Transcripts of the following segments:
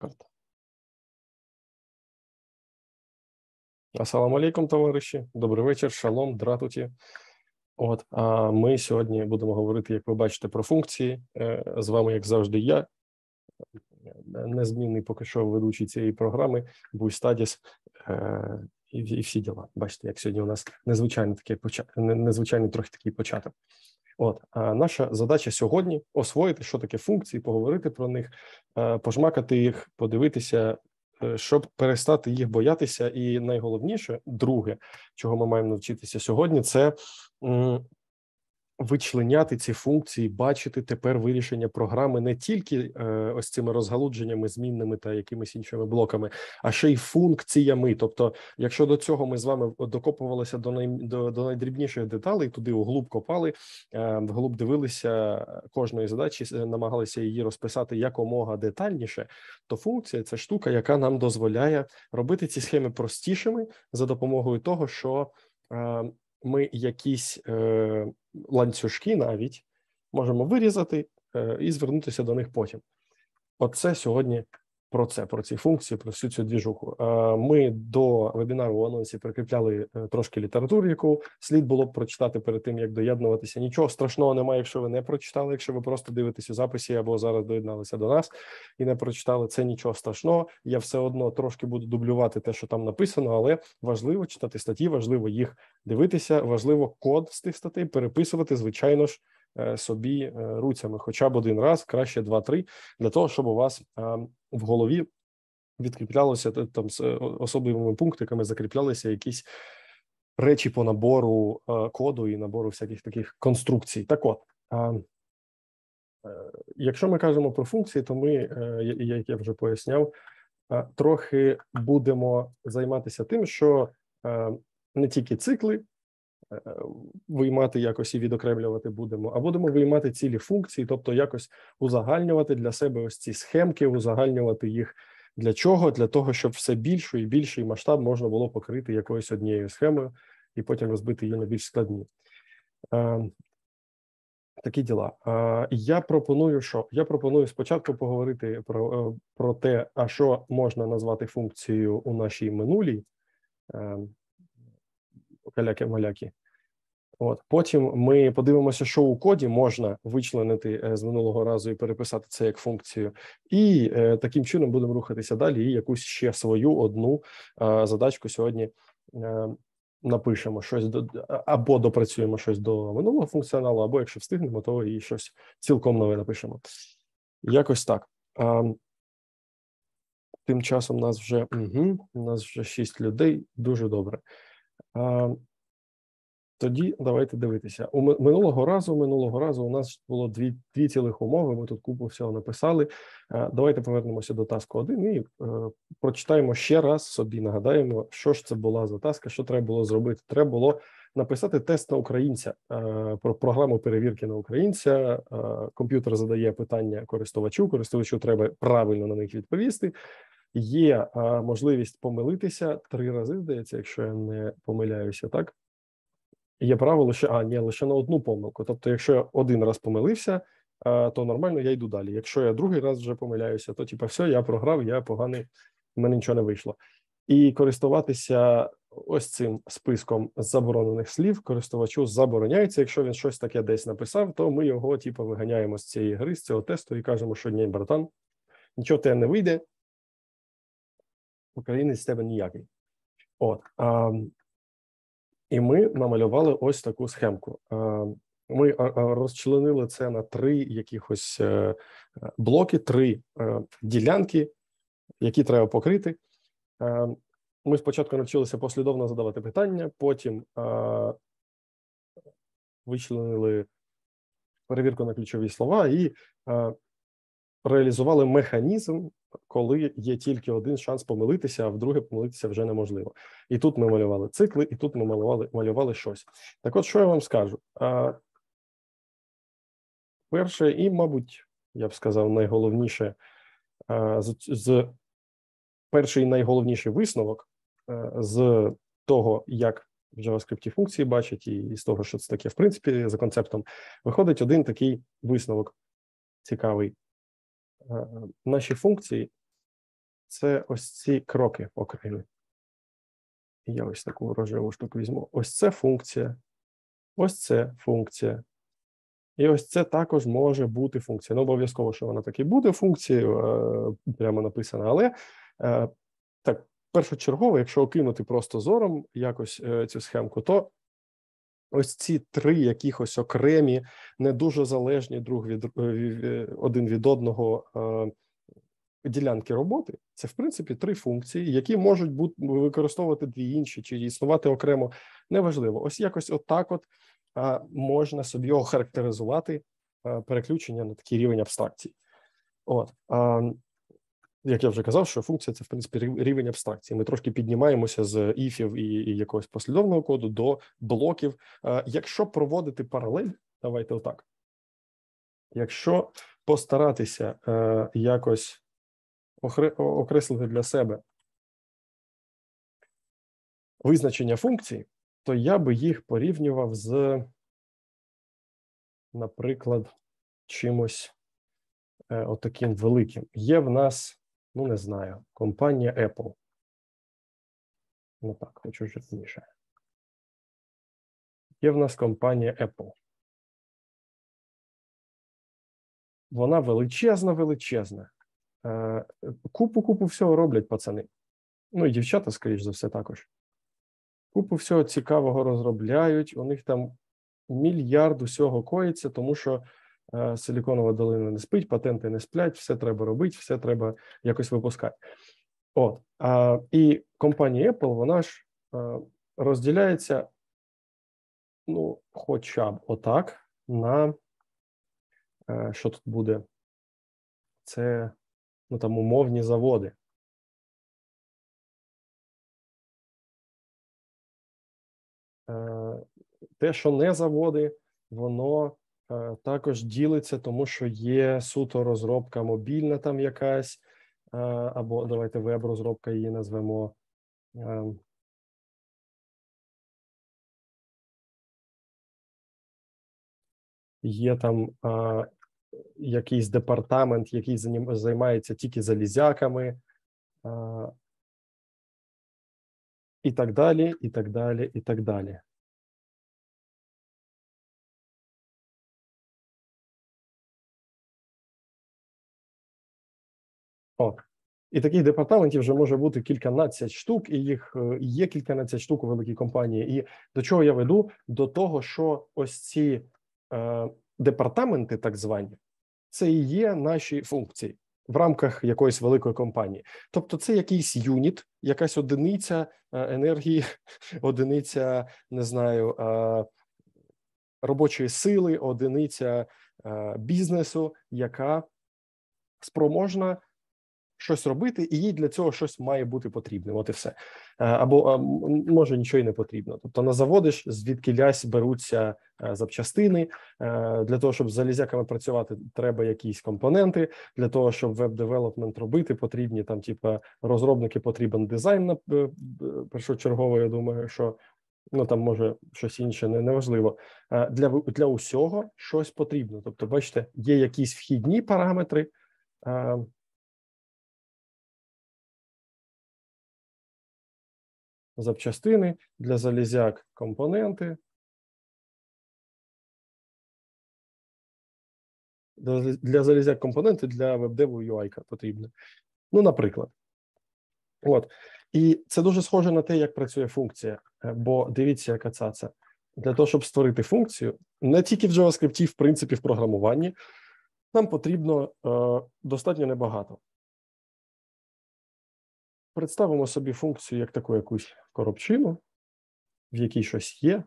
Карта. Ассаламу алейкум, товариші. Добрий вечір, шалом, дратуті. От, а ми сьогодні будемо говорити, як ви бачите, про функції. З вами, як завжди, я, незмінний поки що ведучий цієї програми, BUI-studies і всі діла. Бачите, як сьогодні у нас незвичайний трохи такий початок. От, наша задача сьогодні освоїти, що таке функції, поговорити про них, пожмакати їх, подивитися, щоб перестати їх боятися. І найголовніше, друге, чого ми маємо навчитися сьогодні, це вичленяти ці функції, бачити тепер вирішення програми не тільки ось цими розгалудженнями, змінними та якимись іншими блоками, а ще й функціями. Тобто, якщо до цього ми з вами докопувалися до найдрібніших деталей, туди вглуб копали, вглуб дивилися кожної задачі, намагалися її розписати якомога детальніше, то функція – це штука, яка нам дозволяє робити ці схеми простішими за допомогою того, що ми якісь ланцюжки навіть можемо вирізати і звернутися до них потім. Оце сьогодні про це, про ці функції, про всю цю двіжуху. Ми до вебінару у анонсі прикріпляли трошки літератури, яку слід було б прочитати перед тим, як доєднуватися. Нічого страшного немає, якщо ви не прочитали, якщо ви просто дивитесь у записі або зараз доєдналися до нас і не прочитали, це нічого страшного. Я все одно трошки буду дублювати те, що там написано, але важливо читати статті, важливо їх дивитися, важливо код з тих статей переписувати, звичайно ж, собі руцями, хоча б один раз, краще 2-3, для того, щоб у вас в голові відкріплялося, там з особливими пунктиками закріплялися якісь речі по набору коду і набору всяких таких конструкцій. Так от, якщо ми кажемо про функції, то ми, як я вже поясняв, трохи будемо займатися тим, що не тільки цикли, виймати якось і відокремлювати будемо, а будемо виймати цілі функції, тобто якось узагальнювати для себе ось ці схемки, узагальнювати їх для чого? Для того, щоб все більший і більший масштаб можна було покрити якоюсь однією схемою і потім розбити її на більш складні. Такі діла. Я пропоную, що? Я пропоную спочатку поговорити про те, а що можна назвати функцією у нашій минулій каляки-маляки. От, потім ми подивимося, що у коді можна вичленити з минулого разу і переписати це як функцію. І таким чином будемо рухатися далі і якусь ще свою одну задачку сьогодні напишемо. Або допрацюємо щось до минулого функціоналу, або якщо встигнемо, то і щось цілком нове напишемо. Якось так. Тим часом нас вже 6 людей. Дуже добре. Тоді давайте дивитися. Минулого разу у нас було дві цілих умови, ми тут купу всього написали. Давайте повернемося до таску 1 і прочитаємо ще раз, собі нагадаємо, що ж це була за таска, що треба було зробити. Треба було написати тест на українця, про програму перевірки на українця. Комп'ютер задає питання користувачу, користувачу треба правильно на них відповісти. Є можливість помилитися 3 рази, здається, якщо я не помиляюся, так? Є право лише на одну помилку. Тобто, якщо я 1 раз помилився, то нормально, я йду далі. Якщо я 2 раз вже помиляюся, то типу все, я програв, я поганий, в мене нічого не вийшло. І користуватися ось цим списком заборонених слів користувачу забороняється. Якщо він щось таке десь написав, то ми його типу виганяємо з цієї гри, з цього тесту і кажемо, що ні, братан, нічого тебе не вийде, українець з тебе ніякий. От. І ми намалювали ось таку схемку. Ми розчленили це на 3 якихось блоки, 3 ділянки, які треба покрити. Ми спочатку навчилися послідовно задавати питання, потім вичленили перевірку на ключові слова і реалізували механізм, коли є тільки 1 шанс помилитися, а вдруге помилитися вже неможливо. І тут ми малювали цикли, і тут ми малювали щось. Так от, що я вам скажу? Перше і, мабуть, я б сказав, найголовніше, перший і найголовніший висновок з того, як в JavaScript функції бачать, і з того, що це таке, в принципі, за концептом, виходить один такий висновок цікавий. Наші функції це ось ці кроки окремі. Я ось таку ворожеву штуку візьму. Ось це функція, ось це функція. І ось це також може бути функція. Ну, обов'язково, що вона так і буде функцією, прямо написано, але так, першочергово, якщо окинути просто зором якось цю схемку, то ось ці три якихось окремі, не дуже залежні один від одного ділянки роботи, це, в принципі, три функції, які можуть бути використовувати дві інші, чи існувати окремо, неважливо. Ось якось отак от можна собі охарактеризувати переключення на такий рівень абстракції. От. Як я вже казав, що функція – це, в принципі, рівень абстракції. Ми трошки піднімаємося з іфів і якогось послідовного коду до блоків. Якщо проводити паралель, давайте отак. Якщо постаратися якось окреслити для себе визначення функцій, то я би їх порівнював з, наприклад, чимось отаким великим. Є в нас... Ну, не знаю, компанія Apple. Ну так, хочу жирніше. Є в нас компанія Apple. Вона величезна. Купу всього роблять пацани. Ну і дівчата, скоріш за все, також. Купу всього цікавого розробляють. У них там мільярд усього коїться, тому що Силіконова долина не спить, патенти не сплять, все треба робити, все треба якось випускати. От. І компанія Apple, вона ж розділяється, ну, хоча б отак, на, що тут буде, це, ну, там, умовні заводи. Те, що не заводи, воно також ділиться, тому що є суто розробка мобільна там якась, або давайте веб-розробка її назвемо. Є там якийсь департамент, який займається тільки залізяками, і так далі, і так далі, і так далі. О, і таких департаментів вже може бути кільканадцять штук, і їх є кільканадцять штук у великій компанії. І до чого я веду? До того, що ось ці департаменти, так звані, це і є наші функції в рамках якоїсь великої компанії. Тобто це якийсь юніт, якась одиниця енергії, одиниця, не знаю, робочої сили, одиниця бізнесу, яка спроможна щось робити, і їй для цього щось має бути потрібним, от і все. Або, може, нічого і не потрібно. Тобто на заводи ж звідкілясь беруться запчастини, для того, щоб з залізяками працювати, треба якісь компоненти, для того, щоб веб-девелопмент робити, потрібні там, типу, розробники, потрібен дизайн, першочергово, я думаю, що, ну, там, може, щось інше, неважливо. Для усього щось потрібно. Тобто, бачите, є якісь вхідні параметри, запчастини, для залізяк компоненти, для веб-деву UI-ка потрібно. Ну, наприклад. От. І це дуже схоже на те, як працює функція, бо дивіться, яка цаца. Для того, щоб створити функцію, не тільки в JavaScript, в принципі, в програмуванні, нам потрібно достатньо небагато. Представимо собі функцію як таку якусь коробчину, в якій щось є.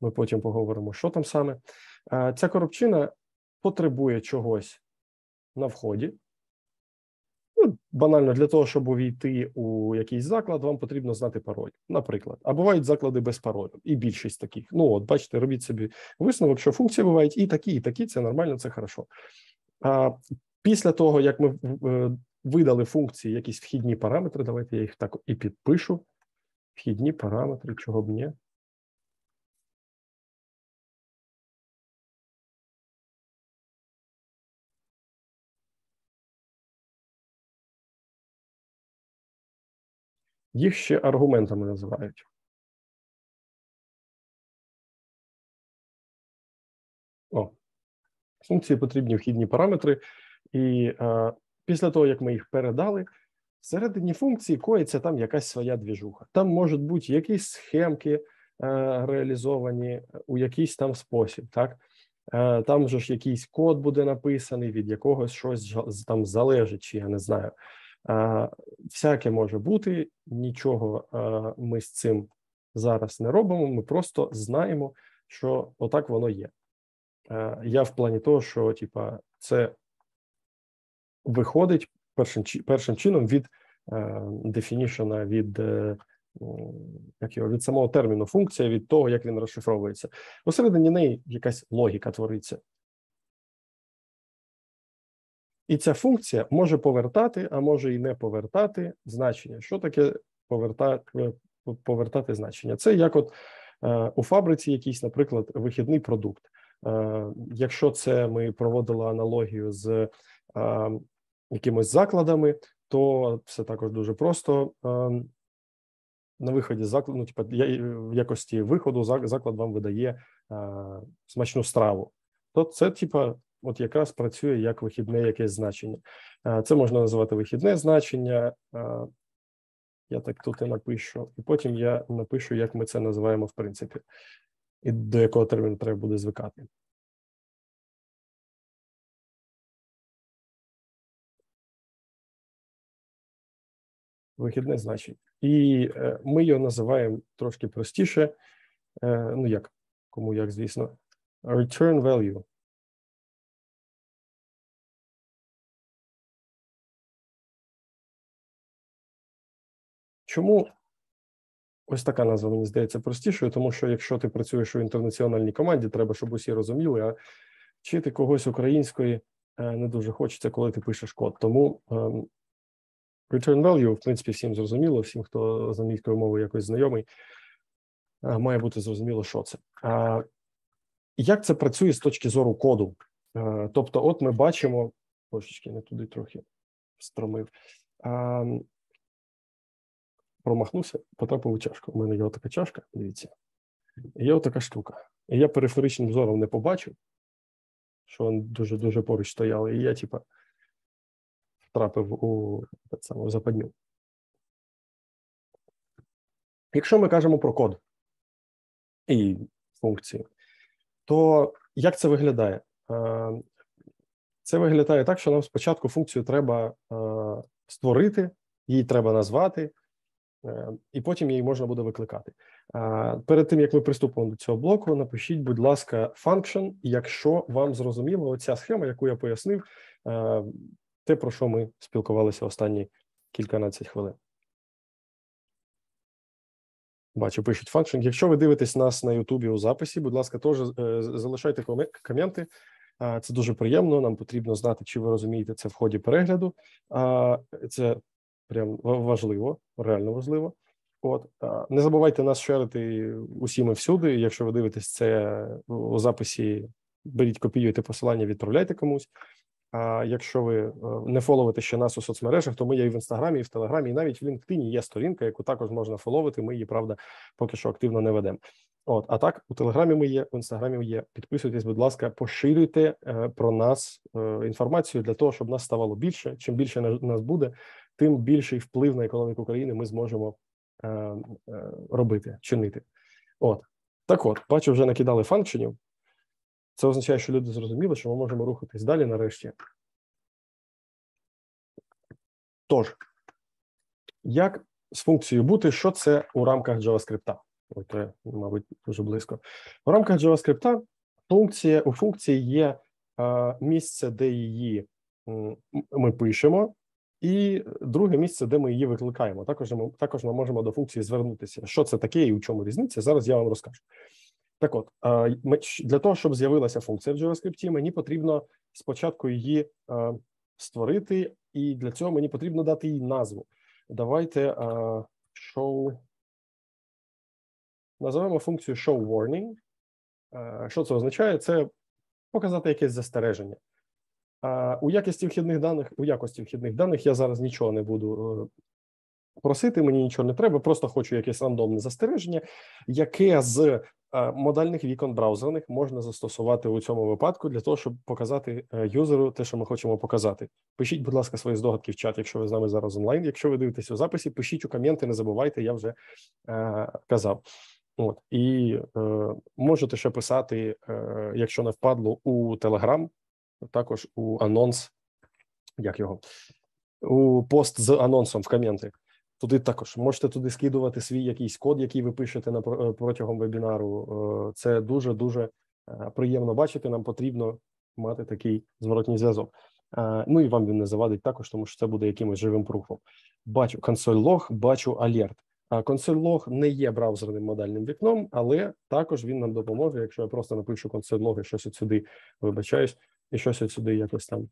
Ми потім поговоримо, що там саме. Ця коробчина потребує чогось на вході. Ну, банально, для того, щоб увійти у якийсь заклад, вам потрібно знати пароль, наприклад. А бувають заклади без паролю, і більшість таких. Ну, от, бачите, робіть собі висновок, що функції бувають і такі, це нормально, це хорошо. Після того, як ми видали функції якісь вхідні параметри, давайте я їх так і підпишу. Вхідні параметри, чого б ні. Їх ще аргументами називають. Функції потрібні вхідні параметри, і після того, як ми їх передали, всередині функції коїться там якась своя двіжуха. Там можуть бути якісь схемки реалізовані у якийсь там спосіб, так? Там же ж якийсь код буде написаний, від якогось щось там залежить, чи я не знаю. Всяке може бути, нічого ми з цим зараз не робимо, ми просто знаємо, що отак воно є. Я в плані того, що типа, це виходить першим чином від дефінішена, від самого терміну функція, від того, як він розшифровується. Посередині неї якась логіка твориться. І ця функція може повертати, а може і не повертати значення. Що таке повертати значення? Це як от у фабриці якийсь, наприклад, вихідний продукт. Якщо це ми проводили аналогію з якимось закладами, то все також дуже просто. На виході закладу, ну, типу, в якості виходу заклад вам видає смачну страву. То це, типу, от якраз працює як вихідне якесь значення. Це можна називати вихідне значення. Я так тут і напишу. І потім я напишу, як ми це називаємо в принципі. І до якого терміну треба буде звикати. Вихідне значення. І ми його називаємо трошки простіше, ну як, кому як, звісно, return value. Чому ось така назва, мені здається, простішою, тому що якщо ти працюєш у інтернаціональній команді, треба, щоб усі розуміли, а вчити когось української не дуже хочеться, коли ти пишеш код. Тому return value, в принципі, всім зрозуміло, всім, хто з англійською мовою якось знайомий, має бути зрозуміло, що це. Як це працює з точки зору коду? Тобто, от ми бачимо, трошечки не туди трохи стромив, промахнувся, потрапив у чашку. У мене є отака чашка, дивіться, і є отака штука. І я периферичним зором не побачив, що вони дуже-дуже поруч стояли, і я, типа, втрапив у западню. Якщо ми кажемо про код і функції, то як це виглядає? Це виглядає так, що нам спочатку функцію треба створити, її треба назвати, і потім її можна буде викликати. Перед тим, як ми приступимо до цього блоку, напишіть, будь ласка, function, якщо вам зрозуміла оця схема, яку я пояснив, те, про що ми спілкувалися останні кільканадцять хвилин. Бачу, пишуть function. Якщо ви дивитесь нас на YouTube у записі, будь ласка, теж залишайте коменти. Це дуже приємно, нам потрібно знати, чи ви розумієте це в ході перегляду. Це прям важливо, реально важливо. От, не забувайте нас шерити усіми всюди. Якщо ви дивитесь це у записі, беріть, копіюйте посилання, відправляйте комусь. А якщо ви не фоловите ще нас у соцмережах, то ми є і в Інстаграмі, і в Телеграмі, і навіть в LinkedIn є сторінка, яку також можна фоловити, ми її, правда, поки що активно не ведемо. От, а так, у Телеграмі ми є, в Інстаграмі ми є. Підписуйтесь, будь ласка, поширюйте про нас інформацію для того, щоб нас ставало більше. Чим більше нас буде, тим більший вплив на економіку України ми зможемо робити, чинити. От, так от, бачу, вже накидали функціонів. Це означає, що люди зрозуміли, що ми можемо рухатись далі нарешті. Тож, як з функцією бути, що це у рамках JavaScript? От, мабуть, дуже близько. У рамках JavaScript у функції є місце, де її ми пишемо, і друге місце, де ми її викликаємо. Також ми можемо до функції звернутися. Що це таке і у чому різниця, зараз я вам розкажу. Так от, для того, щоб з'явилася функція в JavaScript, мені потрібно спочатку її створити, і для цього мені потрібно дати їй назву. Давайте show, називаємо функцію show warning. Що це означає? Це показати якесь застереження. У якості вхідних даних я зараз нічого не буду просити, мені нічого не треба, просто хочу якесь рандомне застереження, яке з модальних вікон браузерних можна застосувати у цьому випадку для того, щоб показати юзеру те, що ми хочемо показати. Пишіть, будь ласка, свої здогадки в чат, якщо ви з нами зараз онлайн. Якщо ви дивитесь у записі, пишіть у коменти, не забувайте, я вже казав. От, і можете ще писати, якщо не впадло, у Telegram, також у анонс, як його, у пост з анонсом в коменти. Туди також можете скидувати свій якийсь код, який ви пишете протягом вебінару. Це дуже-дуже приємно бачити, нам потрібно мати такий зворотній зв'язок. Ну і вам він не завадить також, тому що це буде якимось живим пруфом. Бачу консоль-лог, бачу алерт. Консоль-лог не є браузерним модальним вікном, але також він нам допоможе, якщо я просто напишу консоль-лог і щось от сюди, вибачаюсь, і щось от сюди якось там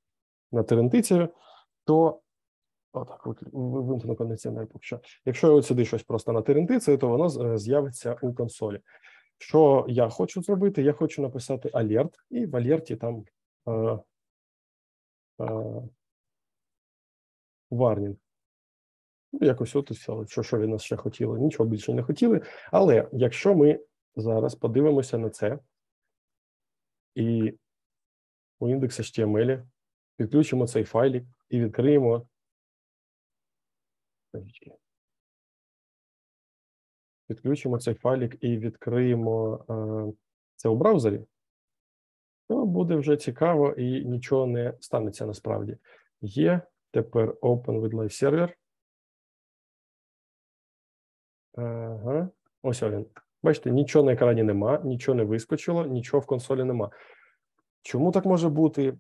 натерентицію, то отак, вимкну кондиціонер поки що. Якщо я от сюди щось просто натерентицію, то воно з'явиться у консолі. Що я хочу зробити? Я хочу написати алерт, і в алерті там warning. Якось от і все, що від нас ще хотіли, нічого більше не хотіли. Але якщо ми зараз подивимося на це і у index.html підключимо цей файлик і відкриємо, це у браузері, то буде вже цікаво і нічого не станеться насправді. Є тепер Open with Live Server. Ага, ось він. Бачите, нічого на екрані нема, нічого не вискочило, нічого в консолі нема. Чому так може бути?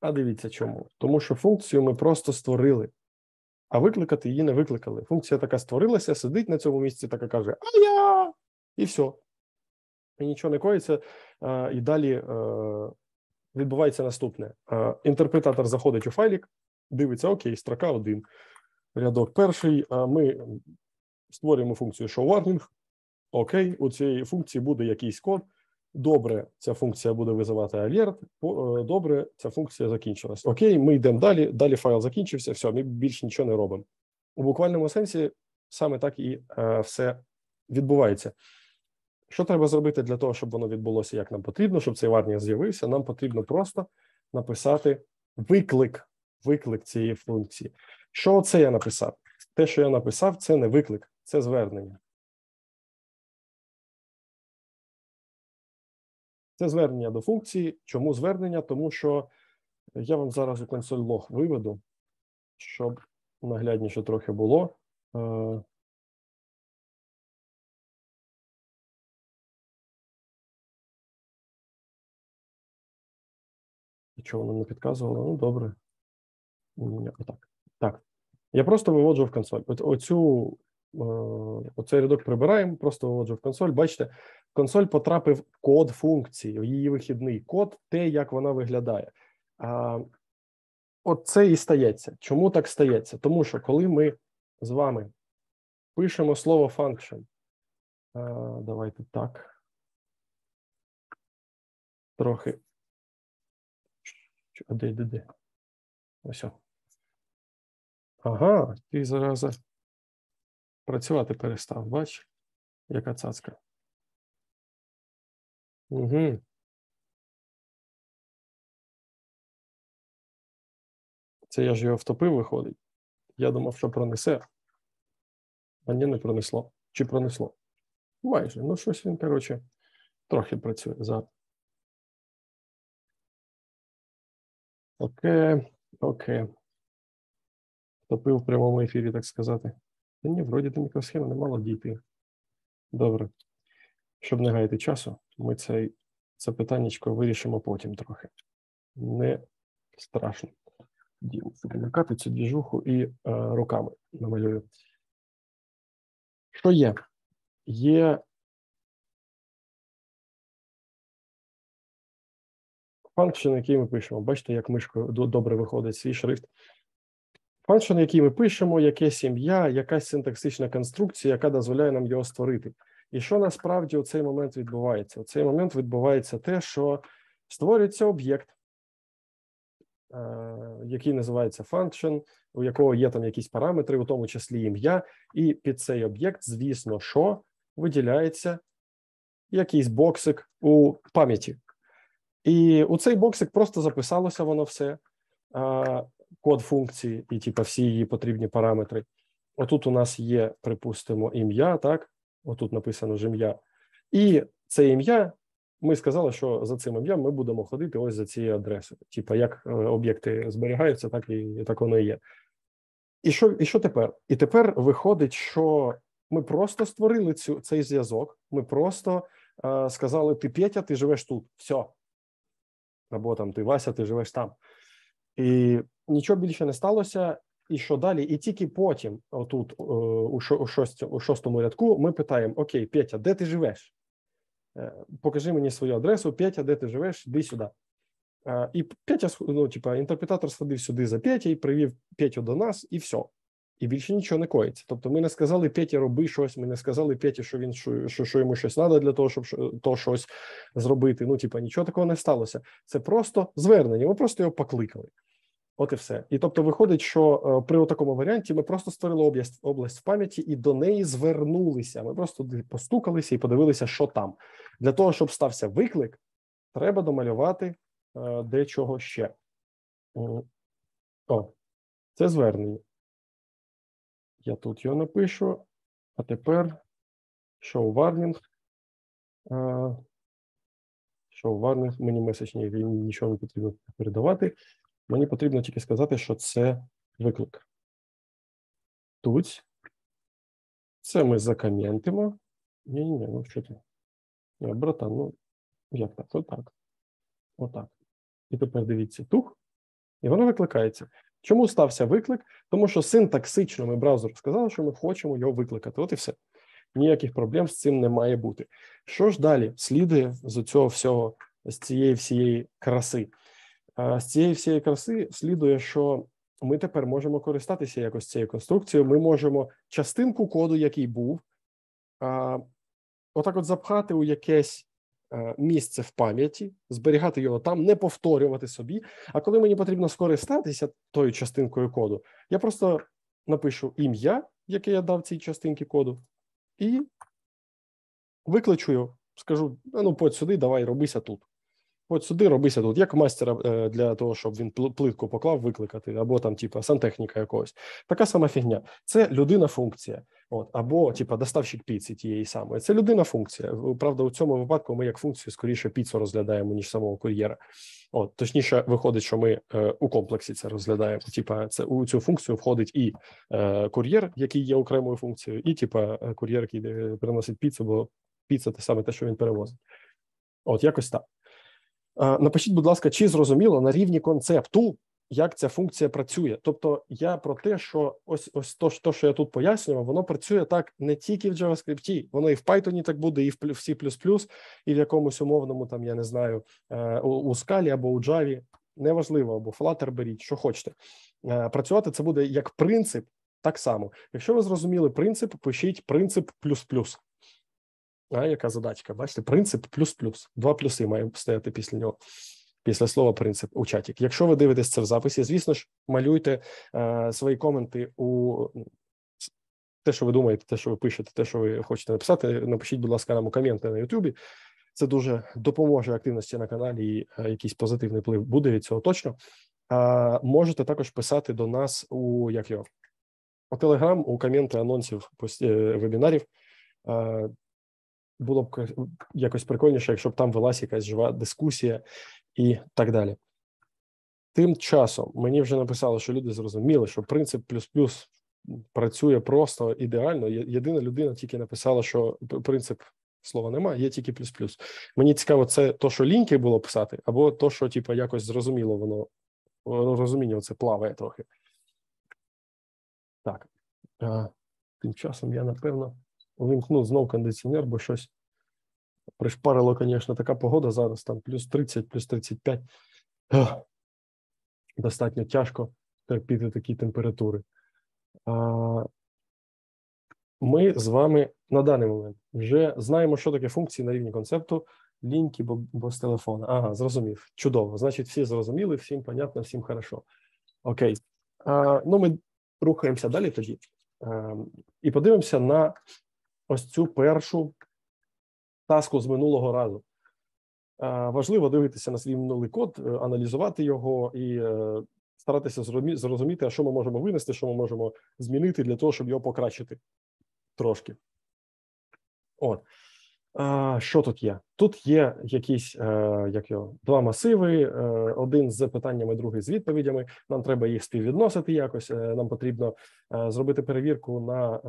А дивіться чому. Тому що функцію ми просто створили, а викликати її не викликали. Функція така створилася, сидить на цьому місці, така каже «А-я!» і все. І нічого не коїться, і далі відбувається наступне. Інтерпретатор заходить у файлік, дивиться «Окей, строка 1, рядок перший, ми створюємо функцію showWarning, окей, у цієї функції буде якийсь код, добре, ця функція буде визивати alert, добре, ця функція закінчилась. Окей, ми йдемо далі, далі файл закінчився, все, ми більше нічого не робимо. У буквальному сенсі саме так і все відбувається. Що треба зробити для того, щоб воно відбулося, як нам потрібно, щоб цей warning з'явився? Нам потрібно просто написати виклик цієї функції. Що це я написав? Те, що я написав, це не виклик, це звернення. Це звернення до функції. Чому звернення? Тому що я вам зараз у консоль-лог виведу, щоб наглядніше трохи було. Чого воно не підказувало? Ну, добре. Отак. Так. Я просто виводжу в консоль. Оцей рядок прибираємо, просто виводжу в консоль. Бачите, в консоль потрапив код функції, її вихідний код, те, як вона виглядає. Оце і стається. Чому так стається? Тому що коли ми з вами пишемо слово function, давайте так, трохи, де, ось о. Ага, ти, зараза, працювати перестав, бач, яка цацка. Угу. Це я ж його втопив, виходить. Я думав, що пронесе, а ні, не пронесло. Чи пронесло? Майже, ну щось він, коротше, трохи працює зараз. Окей. Топив в прямому ефірі, так сказати. Та ні, вроді до мікросхеми не мало дійти. Добре. Щоб не гаяти часу, ми це питаннячко вирішимо потім трохи. Не страшно. Накати цю двіжуху і руками намалюю. Що є? Є функції, які ми пишемо. Бачите, як мишкою добре виходить свій шрифт. Функціон, який ми пишемо, яке сім'я, якась синтаксична конструкція, яка дозволяє нам його створити. І що насправді у цей момент відбувається? У цей момент відбувається те, що створюється об'єкт, який називається function, у якого є там якісь параметри, у тому числі ім'я, і під цей об'єкт, звісно, що виділяється якийсь боксик у пам'яті. І у цей боксик просто записалося воно все, код функції і типу всі її потрібні параметри. Отут у нас є, припустимо, ім'я, так? Отут написано ж ім'я. І це ім'я, ми сказали, що за цим ім'ям ми будемо ходити ось за цією адресою. Типа, як об'єкти зберігаються, так і так воно і є. І що тепер? І тепер виходить, що ми просто створили цей зв'язок, ми просто сказали, ти Петя, ти живеш тут, все. Або там ти Вася, ти живеш там. І нічого більше не сталося, і що далі? І тільки потім, отут у шостому рядку, ми питаємо, окей, Петя, де ти живеш? Покажи мені свою адресу, Петя, де ти живеш, йди сюди. І Петя, ну, типа, інтерпретатор сходив сюди за Петя і привів Петю до нас, і все. І більше нічого не коїться. Тобто ми не сказали Петі, роби щось, ми не сказали Петі, що він що йому щось треба для того, щоб то щось зробити. Ну, типа, нічого такого не сталося. Це просто звернення, ми просто його покликали. От і все. І тобто виходить, що при такому варіанті ми просто створили область в пам'яті і до неї звернулися. Ми просто постукалися і подивилися, що там. Для того, щоб стався виклик, треба домалювати дечого ще. О, це звернення. Я тут його напишу, а тепер show warning. Show warning, мені меседж нічого не потрібно передавати. Мені потрібно тільки сказати, що це виклик. Тут. Це ми закоментимо. Ні-ні-ні, ну що ти? Ні, братан, ну як так? Отак. Отак. І тепер дивіться, тух. І воно викликається. Чому стався виклик? Тому що синтаксично ми браузер сказав, що ми хочемо його викликати. От і все. Ніяких проблем з цим не має бути. Що ж далі слідує з цього всього, з цієї всієї краси? З цієї всієї краси слідує, що ми тепер можемо користатися якось цією конструкцією. Ми можемо частинку коду, який був, отак от запхати у якесь місце в пам'яті, зберігати його там, не повторювати собі. А коли мені потрібно скористатися тою частинкою коду, я просто напишу ім'я, яке я дав цій частинці коду, і викличу його, скажу, ну, подь сюди, давай, робися тут. От сюди робися тут, як мастера для того, щоб він плитку поклав викликати, або там, типа, сантехніка якогось. Така сама фігня. Це людина-функція. От, або, типа, доставщик піци тієї самої. Це людина-функція. Правда, у цьому випадку ми як функцію скоріше піцу розглядаємо, ніж самого кур'єра. От, точніше, виходить, що ми у комплексі це розглядаємо. Типа, це у цю функцію входить і кур'єр, який є окремою функцією, і, типа, кур'єр, який приносить піцу, бо піца – це саме те, що він перевозить. От, якось так. Напишіть, будь ласка, чи зрозуміло на рівні концепту, як ця функція працює. Тобто я про те, що ось то, що я тут пояснював, воно працює так не тільки в JavaScript, воно і в Python так буде, і в C++, і в якомусь умовному, там, я не знаю, у Scala або у Java, неважливо, або Flutter беріть, що хочете. Працювати це буде як принцип так само. Якщо ви зрозуміли принцип, пишіть принцип плюс-плюс. А яка задачка? Бачите, принцип плюс-плюс. Два плюси має стояти після нього, після слова принцип у чаті. Якщо ви дивитесь це в записі, звісно ж, малюйте свої коменти у те, що ви думаєте, те, що ви пишете, те, що ви хочете написати. Напишіть, будь ласка, нам у коменти на YouTube. Це дуже допоможе активності на каналі і якийсь позитивний вплив буде від цього точно. Можете також писати до нас у, як його, у Telegram, у коменти анонсів вебінарів. Було б якось прикольніше, якщо б там велась якась жива дискусія і так далі. Тим часом мені вже написали, що люди зрозуміли, що принцип плюс-плюс працює просто ідеально. Єдина людина тільки написала, що принцип слова немає, є тільки плюс-плюс. Мені цікаво, це то, що ліньки було писати, або то, що типу, якось зрозуміло воно, розуміння це плаває трохи. Так, тим часом я, напевно, увімкнув знов кондиціонер, бо щось пришпарило, звісно, така погода зараз, там плюс 30, плюс 35. Достатньо тяжко терпіти такі температури. Ми з вами на даний момент вже знаємо, що таке функції на рівні концепту, ліньки, бо з телефона. Ага, зрозумів. Чудово. Значить, всі зрозуміли, всім понятно, всім хорошо. Окей. Ну, ми рухаємося далі тоді. І подивимося на ось цю першу таску з минулого разу. Важливо дивитися на свій минулий код, аналізувати його і старатися зрозуміти, а що ми можемо винести, що ми можемо змінити для того, щоб його покращити трошки. От. Що тут є? Тут є якісь два масиви, один з питаннями, другий з відповідями. Нам треба їх співвідносити якось, нам потрібно зробити перевірку на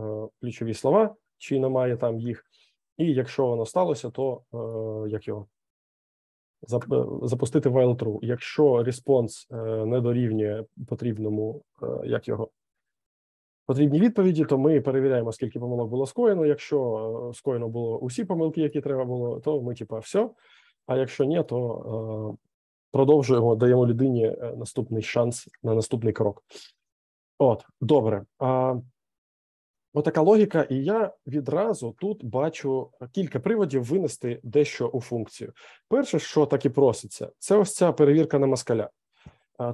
ключові слова, чи немає там їх. І якщо воно сталося, то запустити while true. Якщо респонс не дорівнює потрібному, потрібні відповіді, то ми перевіряємо, скільки помилок було скоєно. Якщо скоєно було усі помилки, які треба було, то ми типа все. А якщо ні, то продовжуємо, даємо людині наступний шанс на наступний крок. От, добре. Отака логіка, і я відразу тут бачу кілька приводів винести дещо у функцію. Перше, що так і проситься, це ось ця перевірка на москаля.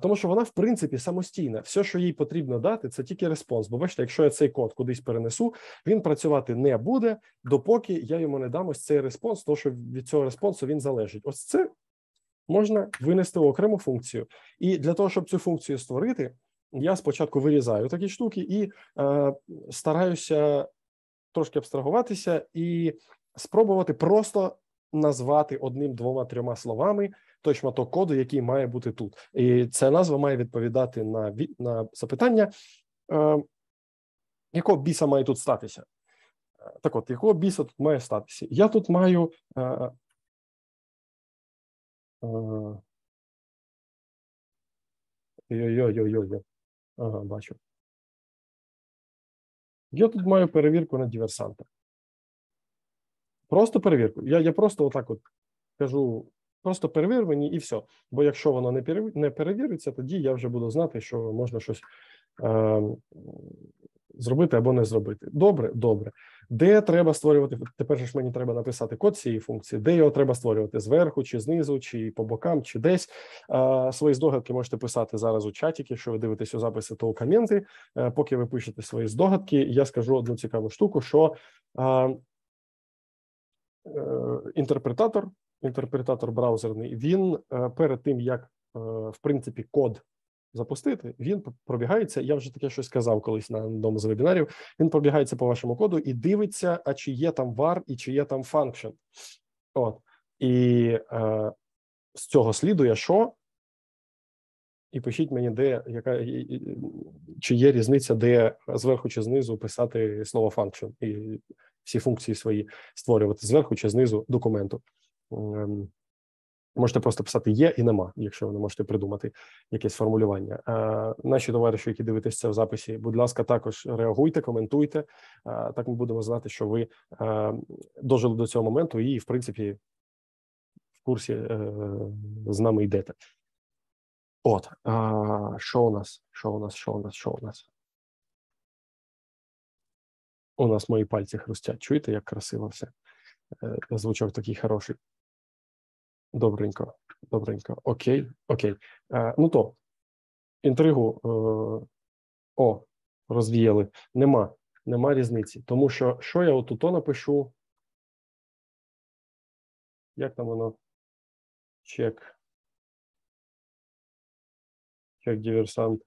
Тому що вона, в принципі, самостійна. Все, що їй потрібно дати, це тільки респонс. Бо, бачите, якщо я цей код кудись перенесу, він працювати не буде, допоки я йому не дам ось цей респонс, тому що від цього респонсу він залежить. Ось це можна винести в окрему функцію. І для того, щоб цю функцію створити, я спочатку вирізаю такі штуки і стараюся трошки абстрагуватися і спробувати просто назвати одним, двома, трьома словами той шматок коду, який має бути тут. І ця назва має відповідати на запитання, якого біса має тут статися. Так от, якого біса тут має статися? Я тут маю... Ага, бачу. Я тут маю перевірку на диверсанта. Просто перевірку. Я просто отак от кажу... Просто перевір мені і все. Бо якщо воно не перевіриться, тоді я вже буду знати, що можна щось зробити або не зробити. Добре, добре. Де треба створювати? Тепер ж мені треба написати код цієї функції. Де його треба створювати? Зверху, чи знизу, чи по бокам, чи десь. Свої здогадки можете писати зараз у чаті, якщо ви дивитесь у записи, то у коменти. Поки ви пишете свої здогадки, я скажу одну цікаву штуку, що інтерпретатор браузерний, він перед тим, як, в принципі, код запустити, він пробігається, я вже таке щось казав колись на одному з вебінарів, він пробігається по вашому коду і дивиться, а чи є там var і чи є там function. От. І з цього слідує, що? І пишіть мені, де, чи є різниця, де зверху чи знизу писати слово function і всі функції свої створювати зверху чи знизу документу. Можете просто писати «є» і «нема», якщо ви не можете придумати якесь формулювання. Наші товариші, які дивитесь це в записі, будь ласка, також реагуйте, коментуйте. Так ми будемо знати, що ви дожили до цього моменту і, в принципі, в курсі з нами йдете. От, що у нас? Що у нас? Що у нас? Що у нас? У нас мої пальці хрустять. Чуєте, як красиво все? Звучок такий хороший. Добренько, добренько. Окей, окей. Ну то, інтригу, розвіяли. Нема різниці. Тому що, що я отут-то напишу? Як там воно? Чек. Чек диверсант.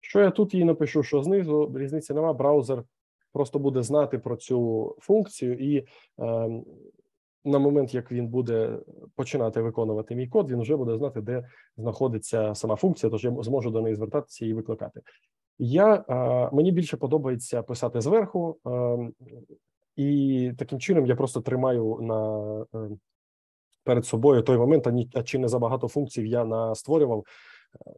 Що я тут їй напишу, що знизу? Різниці нема, браузер просто буде знати про цю функцію і на момент, як він буде починати виконувати мій код, він вже буде знати, де знаходиться сама функція, тож я зможу до неї звертатися і викликати. Мені більше подобається писати зверху, і таким чином я просто тримаю перед собою той момент, а чи не забагато функцій я настворював,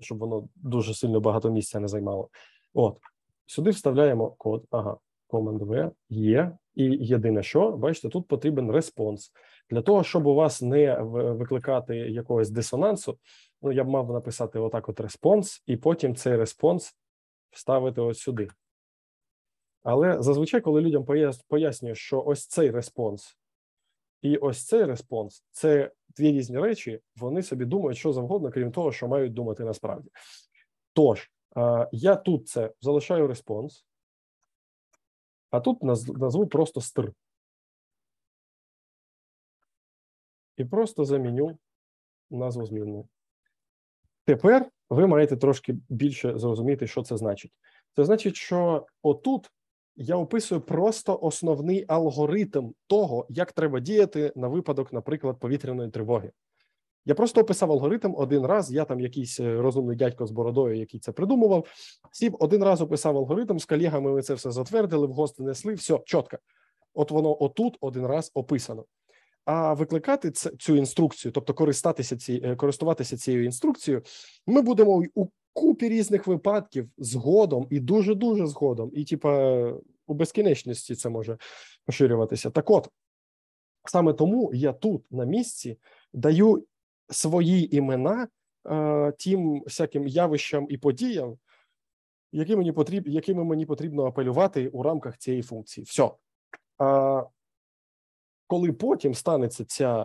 щоб воно дуже сильно багато місця не займало. От, сюди вставляємо код, ага. Команд В є, і єдине що, бачите, тут потрібен респонс. Для того, щоб у вас не викликати якогось дисонансу, ну, я б мав написати отак от респонс, і потім цей респонс вставити ось сюди. Але зазвичай, коли людям пояснюєш, що ось цей респонс і ось цей респонс – це дві різні речі, вони собі думають, що завгодно, крім того, що мають думати насправді. Тож, я тут це залишаю респонс, а тут назву просто str. І просто заміню назву змінної. Тепер ви маєте трошки більше зрозуміти, що це значить. Це значить, що отут я описую просто основний алгоритм того, як треба діяти на випадок, наприклад, повітряної тривоги. Я просто описав алгоритм один раз, я там якийсь розумний дядько з бородою, який це придумував, сів один раз описав алгоритм, з колегами ми це все затвердили, в гості несли, все, чітко. От воно отут один раз описано. А викликати цю інструкцію, тобто користуватися цією інструкцією, ми будемо у купі різних випадків згодом і дуже-дуже згодом, і типа у безкінечності це може поширюватися. Так от, саме тому я тут на місці даю свої імена тим всяким явищам і подіям, якими мені потрібно апелювати у рамках цієї функції. Все. Коли потім станеться ця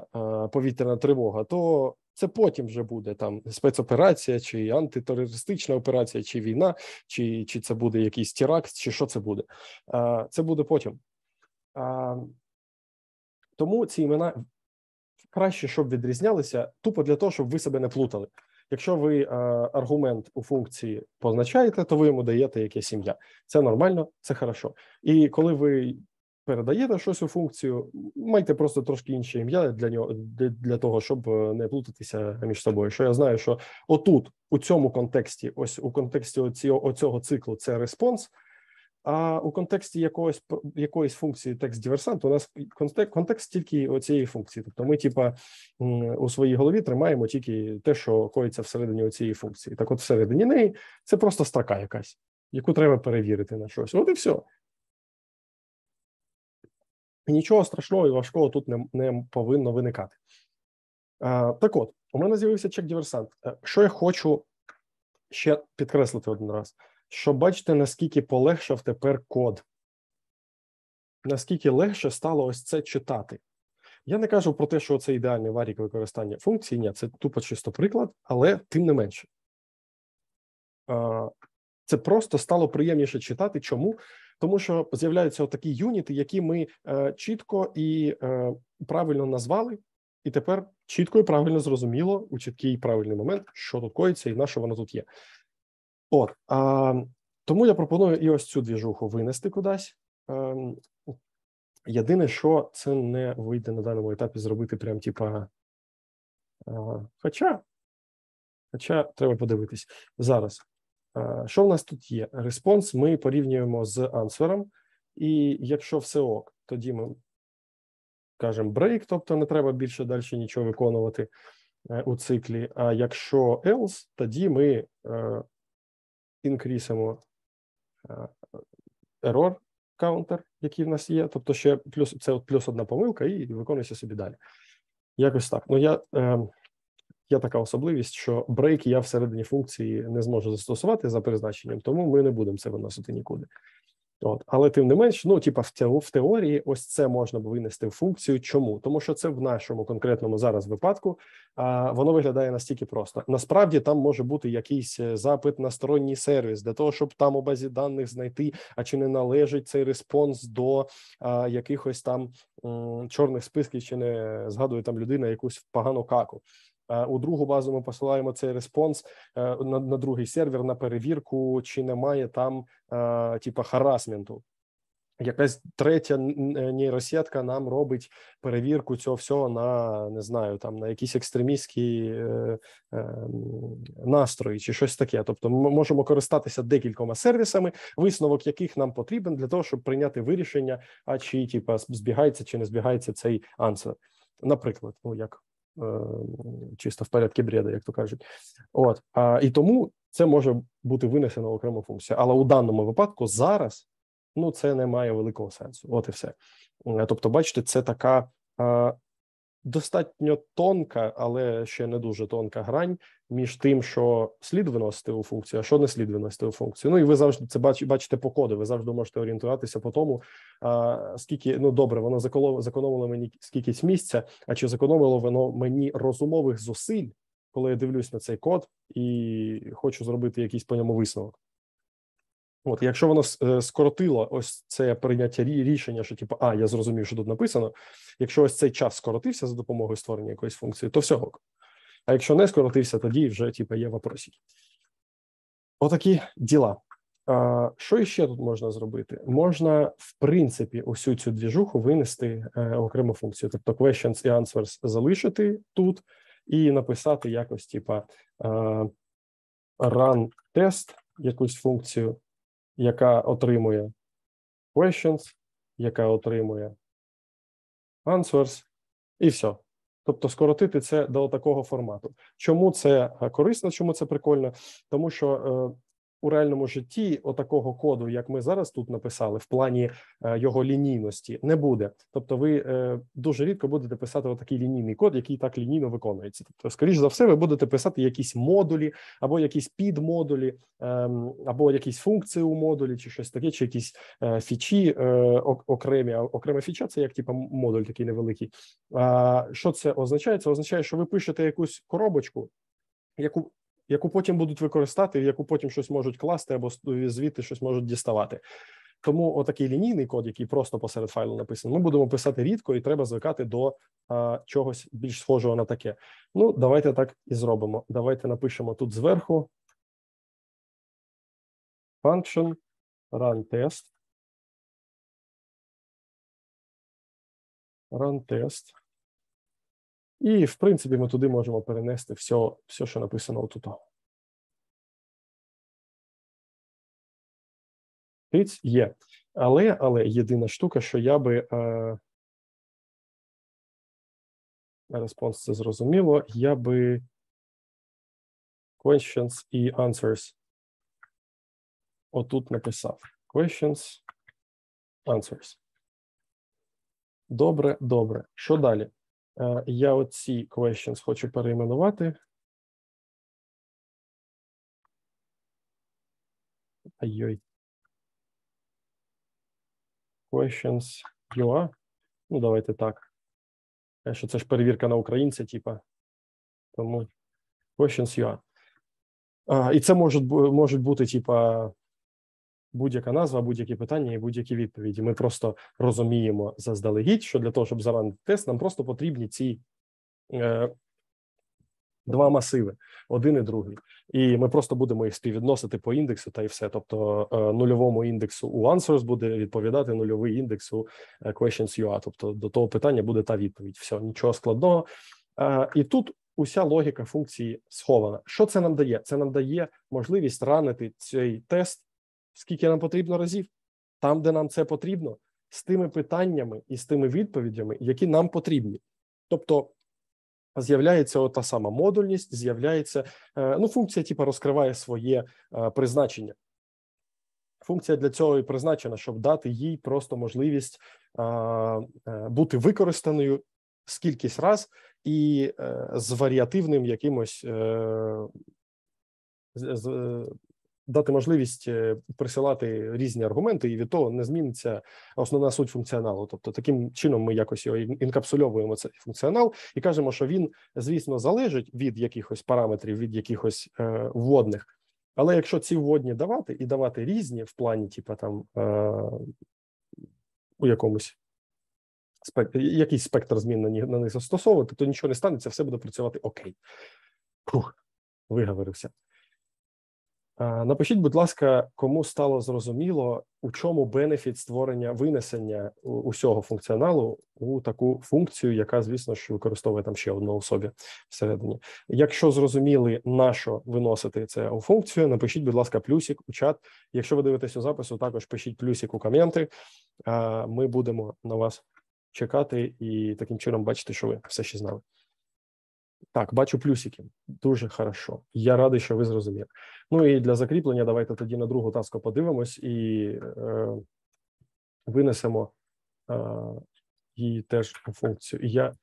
повітряна тривога, то це потім вже буде там спецоперація, чи антитерористична операція, чи війна, чи це буде якийсь теракт, чи що це буде. Це буде потім. Тому ці імена краще, щоб відрізнялися, тупо для того, щоб ви себе не плутали. Якщо ви аргумент у функції позначаєте, то ви йому даєте якесь ім'я. Це нормально, це хорошо. І коли ви передаєте щось у функцію, майте просто трошки інше ім'я для того, щоб не плутатися між собою. Що я знаю, що отут, у цьому контексті, ось у контексті оцього циклу це респонс, а у контексті якоїсь функції текст-діверсант у нас контекст тільки оцієї функції. Тобто ми, типа, у своїй голові тримаємо тільки те, що коїться всередині оцієї функції. Так от всередині неї це просто строка якась, яку треба перевірити на щось. От і все. І нічого страшного і важкого тут не повинно виникати. Так от, у мене з'явився чек-діверсант. Що я хочу ще підкреслити один раз, що бачите, наскільки полегшав тепер код. Наскільки легше стало ось це читати. Я не кажу про те, що це ідеальний варік використання функцій, ні, це тупо чисто приклад, але тим не менше. Це просто стало приємніше читати. Чому? Тому що з'являються отакі юніти, які ми чітко і правильно назвали, і тепер чітко і правильно зрозуміло у чіткий і правильний момент, що тут коїться і на що воно тут є. От, тому я пропоную і ось цю двіжуху винести кудись. Єдине, що це не вийде на даному етапі зробити прям типа... Хоча треба подивитись. Зараз. Що в нас тут є? Респонс ми порівнюємо з ансвером, і якщо все ок, тоді ми кажемо break, тобто не треба більше далі нічого виконувати у циклі, а якщо else, тоді ми інкрісимо error counter, який в нас є, тобто ще плюс, це от плюс одна помилка і виконується собі далі. Якось так. Ну, Є така особливість, що брейки я всередині функції не зможу застосувати за призначенням, тому ми не будемо це виносити нікуди. От. Але тим не менш, ну, типа в теорії ось це можна б винести в функцію. Чому? Тому що це в нашому конкретному зараз випадку, воно виглядає настільки просто. Насправді там може бути якийсь запит на сторонній сервіс, для того, щоб там у базі даних знайти, а чи не належить цей респонс до якихось там чорних списків, чи не згадує там людина якусь погану каку. У другу базу ми посилаємо цей респонс на другий сервер, на перевірку, чи немає там, типа, харасменту. Якась третя нейросетка нам робить перевірку цього всього на, не знаю, там, на якісь екстремістські настрої чи щось таке. Тобто ми можемо користатися декількома сервісами, висновок яких нам потрібен для того, щоб прийняти вирішення, а чи, типа, збігається чи не збігається цей ансвер. Наприклад, ну, як... чисто в порядку бреда, як то кажуть. От. І тому це може бути винесено в окрему функцію. Але у даному випадку зараз, ну, це не має великого сенсу. От і все. Тобто, бачите, це така достатньо тонка, але ще не дуже тонка грань між тим, що слід виносити у функцію, а що не слід виносити у функцію. Ну, і ви завжди це бачите по коду, ви завжди можете орієнтуватися по тому, скільки, ну, добре, воно зекономило мені скількись місця, а чи зекономило воно мені розумових зусиль, коли я дивлюсь на цей код і хочу зробити якийсь по ньому висновок. От, якщо воно скоротило ось це прийняття рішення, що типу, я зрозумів, що тут написано, якщо ось цей час скоротився за допомогою створення якоїсь функції, то все ок. А якщо не скоротився, тоді вже типу, є вопросики. Отакі діла. Що іще тут можна зробити? Можна, в принципі, усю цю двіжуху винести окрему функцію. Тобто questions і answers залишити тут і написати якось, типу, run test, якусь функцію, яка отримує questions, яка отримує answers, і все. Тобто скоротити це до такого формату. Чому це корисно, чому це прикольно? Тому що у реальному житті отакого коду, як ми зараз тут написали, в плані його лінійності, не буде. Тобто ви дуже рідко будете писати отакий лінійний код, який так лінійно виконується. Тобто, скоріш за все, ви будете писати якісь модулі, або якісь підмодулі, або якісь функції у модулі, чи щось таке, чи якісь фічі окремі. Окрема фіча – це як типу, модуль такий невеликий. Що це означає? Це означає, що ви пишете якусь коробочку, яку потім будуть використати, в яку потім щось можуть класти або звідти щось можуть діставати. Тому отакий лінійний код, який просто посеред файлу написаний, ми будемо писати рідко і треба звикати до чогось більш схожого на таке. Ну, давайте так і зробимо. Давайте напишемо тут зверху function runtest. Runtest. І, в принципі, ми туди можемо перенести все, що написано отут. Тиць є. Але єдина штука, що я би... Респонс це зрозуміло. Я би questions і answers отут написав. Questions, answers. Добре. Що далі? Я оці questions хочу перейменувати. Questions UA. Ну, давайте так. Що це ж перевірка на українця, типа. Тому questions UA. І це можуть бути, типа, будь-яка назва, будь-які питання і будь-які відповіді. Ми просто розуміємо заздалегідь, що для того, щоб заранити тест, нам просто потрібні ці два масиви, один і другий. І ми просто будемо їх співвідносити по індексу та і все. Тобто нульовому індексу у answers буде відповідати нульовий індекс у questions.ua. Тобто до того питання буде та відповідь. Все, нічого складного. І тут уся логіка функції схована. Що це нам дає? Це нам дає можливість ранити цей тест скільки нам потрібно разів, там, де нам це потрібно, з тими питаннями і з тими відповідями, які нам потрібні. Тобто з'являється ота сама модульність, з'являється, ну, функція типу розкриває своє призначення. Функція для цього і призначена, щоб дати їй просто можливість бути використаною скількись раз і з варіативним якимось дати можливість присилати різні аргументи, і від того не зміниться основна суть функціоналу. Тобто таким чином ми якось його інкапсульовуємо цей функціонал і кажемо, що він, звісно, залежить від якихось параметрів, від якихось вводних. Але якщо ці вводні давати і давати різні в плані, типу, там, у якомусь якийсь спектр змін на них застосовувати, то нічого не станеться, все буде працювати окей. Фух, виговорився. Напишіть, будь ласка, кому стало зрозуміло, у чому бенефіт створення, винесення усього функціоналу у таку функцію, яка, звісно, що використовує там ще одну особі всередині. Якщо зрозуміли, на що виносити це у функцію, напишіть, будь ласка, плюсик у чат. Якщо ви дивитесь у запису, також пишіть плюсик у коменти. Ми будемо на вас чекати і таким чином бачити, що ви все ще знали. Так, бачу плюсики. Дуже хорошо. Я радий, що ви зрозуміли. Ну і для закріплення давайте тоді на другу таску подивимось і винесемо її теж у функцію. Я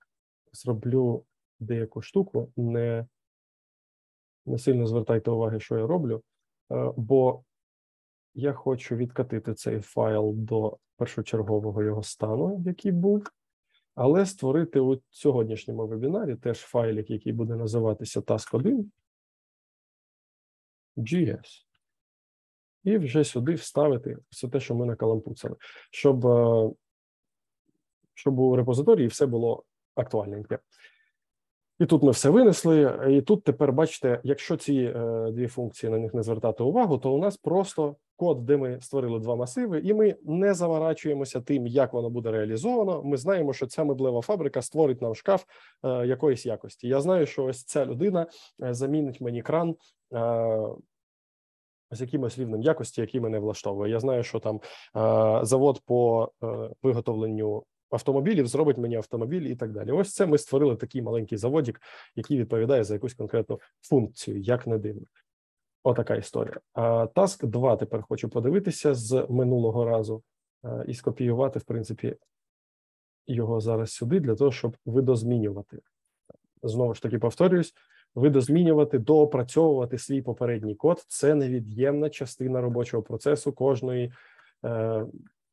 зроблю деяку штуку, не сильно звертайте уваги, що я роблю, бо я хочу відкатити цей файл до першочергового його стану, який був, але створити у сьогоднішньому вебінарі теж файлик, який буде називатися task1.js. І вже сюди вставити все те, що ми накалампуцали, щоб у репозиторії все було актуальненьке. І тут ми все винесли, і тут тепер, бачите, якщо ці дві функції, на них не звертати увагу, то у нас просто код, де ми створили два масиви, і ми не заморачуємося тим, як воно буде реалізовано. Ми знаємо, що ця меблева фабрика створить нам шкаф якоїсь якості. Я знаю, що ось ця людина замінить мені кран з якимось рівнем якості, який мене влаштовує. Я знаю, що там завод по виготовленню автомобілів зробить мені автомобіль і так далі. Ось це ми створили такий маленький заводик, який відповідає за якусь конкретну функцію, як не дивно. Отака історія. Task 2 тепер хочу подивитися з минулого разу і скопіювати, в принципі, його зараз сюди для того, щоб видозмінювати. Знову ж таки повторююсь, видозмінювати, доопрацьовувати свій попередній код – це невід'ємна частина робочого процесу кожної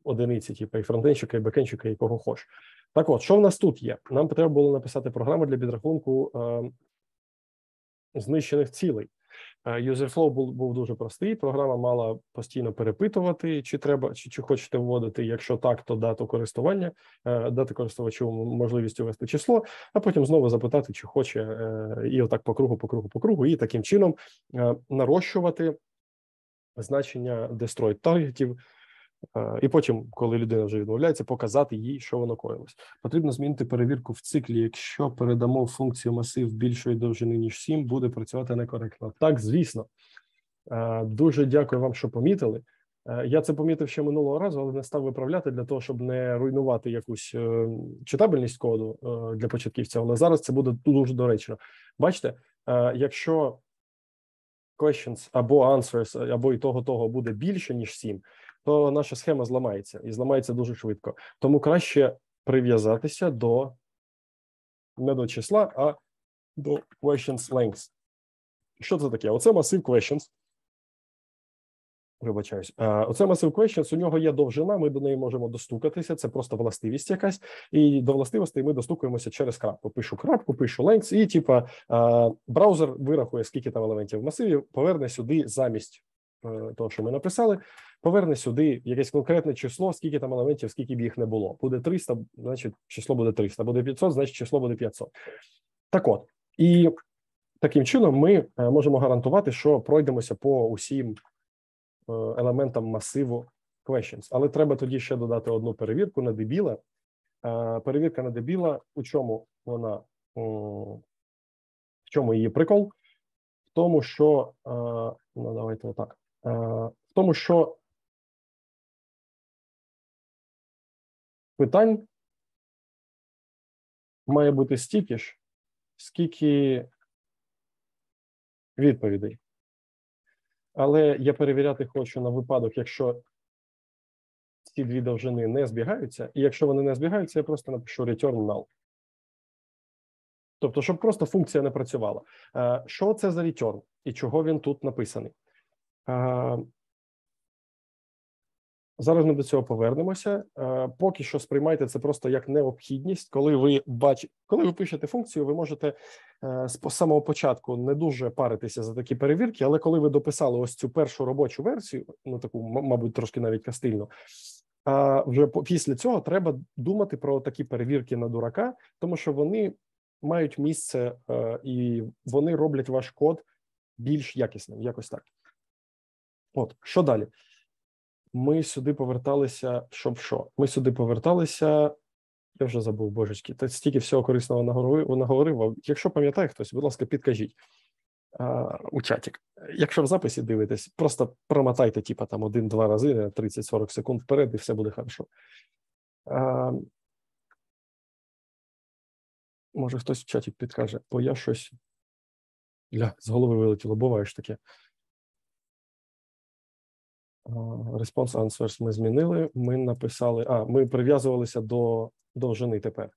одиниці, типу і фронтенщика, і бекенщика, і кого хоч. Так от, що в нас тут є? Нам треба було написати програму для підрахунку знищених цілей. Userflow був дуже простий, програма мала постійно перепитувати, чи хочете вводити, якщо так, то дату користування, дати користувачу можливість ввести число, а потім знову запитати, чи хоче, і отак по кругу, і таким чином нарощувати значення destroyed таргетів, і потім, коли людина вже відмовляється, показати їй, що воно коїлось. Потрібно змінити перевірку в циклі. Якщо передамо функцію масив більшої довжини, ніж 7, буде працювати некоректно. Так, звісно. Дуже дякую вам, що помітили. Я це помітив ще минулого разу, але не став виправляти для того, щоб не руйнувати якусь читабельність коду для початківця, але зараз це буде дуже доречно. Бачите, якщо questions або answers, або і того буде більше, ніж 7, то наша схема зламається, і зламається дуже швидко. Тому краще прив'язатися не до числа, а до questions length. Що це таке? Оце масив questions. Вибачаюсь. Оце масив questions, у нього є довжина, ми до неї можемо достукатися, це просто властивість якась, і до властивостей ми достукуємося через крапку. Пишу крапку, пишу length, і типа браузер вирахує, скільки там елементів в масиві, поверне сюди замість того, що ми написали, поверне сюди якесь конкретне число, скільки там елементів, скільки б їх не було. Буде 300, значить число буде 300, буде 500, значить число буде 500. Так от, і таким чином ми можемо гарантувати, що пройдемося по усім елементам масиву questions. Але треба тоді ще додати одну перевірку на дебіла. Перевірка на дебіла, у чому вона, в чому її прикол? В тому, що, ну давайте отак, в тому, що питань має бути стільки ж, скільки відповідей. Але я перевіряти хочу на випадок, якщо ці дві довжини не збігаються, і якщо вони не збігаються, я просто напишу return null. Тобто, щоб просто функція не працювала. Що це за return і чого він тут написаний? Зараз ми до цього повернемося. Поки що сприймайте це просто як необхідність. Коли ви пишете функцію, ви можете з самого початку не дуже паритися за такі перевірки, але коли ви дописали ось цю першу робочу версію, ну таку, мабуть, трошки навіть кастильну, вже після цього треба думати про такі перевірки на дурака, тому що вони мають місце і вони роблять ваш код більш якісним, якось так. От, що далі? Ми сюди поверталися, щоб що? Ми сюди поверталися, я вже забув, божечки, та стільки всього корисного наговорив. Якщо пам'ятає хтось, будь ласка, підкажіть у чатик. Якщо в записі дивитесь, просто промотайте, типа, там, 1-2 рази, 30-40 секунд вперед, і все буде хорошо. Може, хтось в чаті підкаже, бо я щось з голови вилетіло, буває ж таке. Response answers ми змінили, ми написали, ми прив'язувалися до довжини тепер.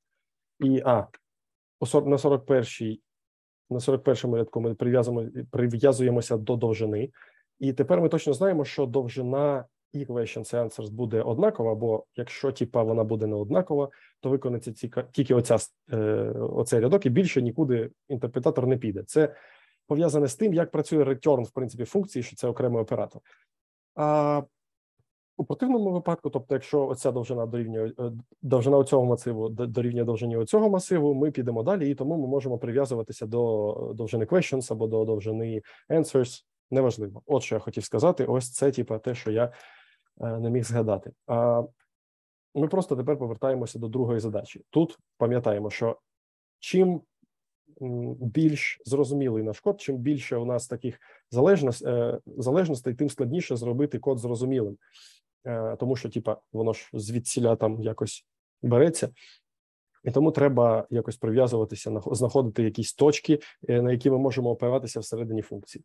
І на 41-му рядку ми прив'язуємося до довжини. І тепер ми точно знаємо, що довжина і questions and answers буде однакова, бо якщо типа вона буде не однакова, то виконається тільки оцей рядок, і більше нікуди інтерпретатор не піде. Це пов'язане з тим, як працює return, в принципі, функції, що це окремий оператор. А у противному випадку, тобто якщо оця довжина дорівнює довжина цього масиву дорівнює довжині цього масиву, ми підемо далі, і тому ми можемо прив'язуватися до довжини questions або до довжини answers, неважливо. От що я хотів сказати, ось це типа те, що я не міг згадати. Ми просто тепер повертаємося до другої задачі. Тут пам'ятаємо, що чим більш зрозумілий наш код, чим більше у нас таких залежностей, тим складніше зробити код зрозумілим. Тому що, типа, воно ж звідсіля там якось береться. І тому треба якось прив'язуватися, знаходити якісь точки, на які ми можемо опиратися всередині функції.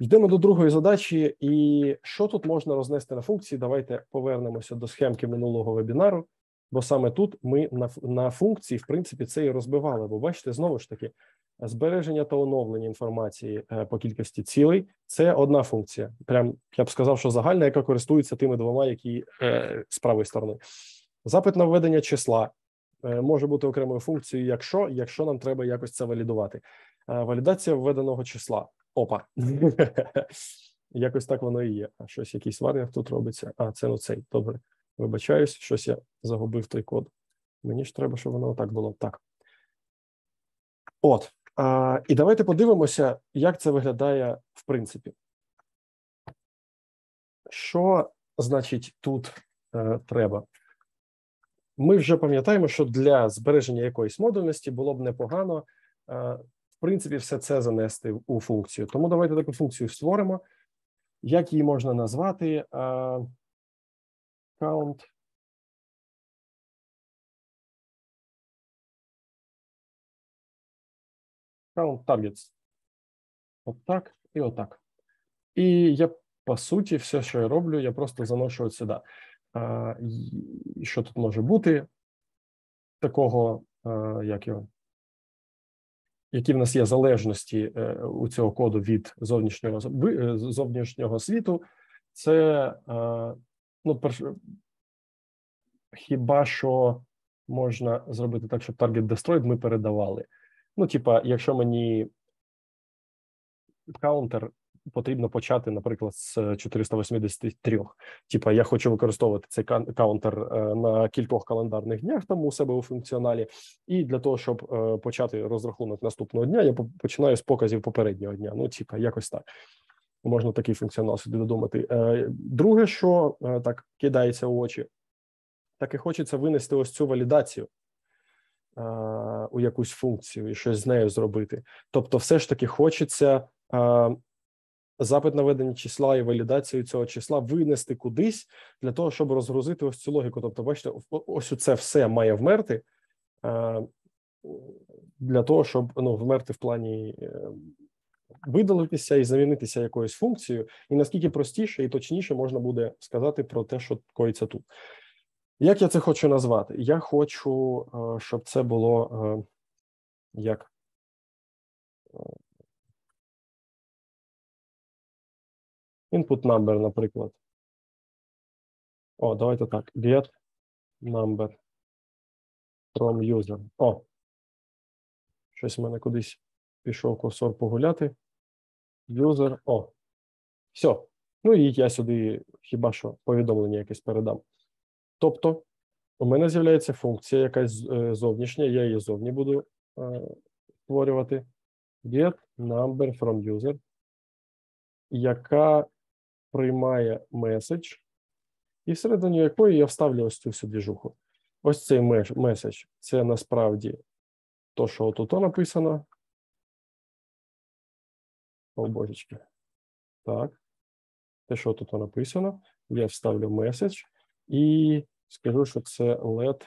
Йдемо до другої задачі, і що тут можна рознести на функції? Давайте повернемося до схемки минулого вебінару, бо саме тут ми на функції, в принципі, це і розбивали. Бо бачите, знову ж таки, збереження та оновлення інформації по кількості цілей – це одна функція. Прям, я б сказав, що загальна, яка користується тими двома, які з правої сторони. Запит на введення числа може бути окремою функцією, якщо нам треба якось це валідувати. Валідація введеного числа. Опа, якось так воно і є. А щось, якийсь варіант тут робиться. А, це оцей, добре, вибачаюсь, щось я загубив той код. Мені ж треба, щоб воно отак було. Так. От, і давайте подивимося, як це виглядає в принципі. Що, значить, тут треба? Ми вже пам'ятаємо, що для збереження якоїсь модульності було б непогано в принципі, все це занести у функцію. Тому давайте таку функцію створимо. Як її можна назвати? Count. Count targets. Отак і отак. І я, по суті, все, що я роблю, я просто заношу от сюди. Що тут може бути? Такого, як його? Які в нас є залежності у цього коду від зовнішнього світу, це, ну, хіба що можна зробити так, щоб target destroyed ми передавали. Ну, типа, якщо мені counter потрібно почати, наприклад, з 483. Типа, я хочу використовувати цей каунтер на кількох календарних днях там у себе у функціоналі, і для того, щоб почати розрахунок наступного дня, я починаю з показів попереднього дня. Ну, типа, якось так. Можна такий функціонал собі додумати. Друге, що так кидається в очі, так і хочеться винести ось цю валідацію у якусь функцію і щось з нею зробити. Тобто, все ж таки хочеться запит на введення числа і валідацію цього числа винести кудись для того, щоб розгрузити ось цю логіку. Тобто, бачите, ось це все має вмерти для того, щоб, ну, вмерти в плані видалитися і замінитися якоюсь функцією. І наскільки простіше і точніше можна буде сказати про те, що коїться тут. Як я це хочу назвати? Я хочу, щоб це було як... Input number, наприклад. О, давайте так. Get number from user. О, щось в мене кудись пішов курсор погуляти. User, о. Все. Ну і я сюди хіба що повідомлення якесь передам. Тобто, у мене з'являється функція якась зовнішня, я її зовні буду створювати. Get number from user, яка приймає меседж, і всередині якої я вставлю ось цю всю двіжуху. Ось цей меседж, це насправді то, що тут написано. О, божечки. Так. Те, що тут написано. Я вставлю меседж і скажу, що це let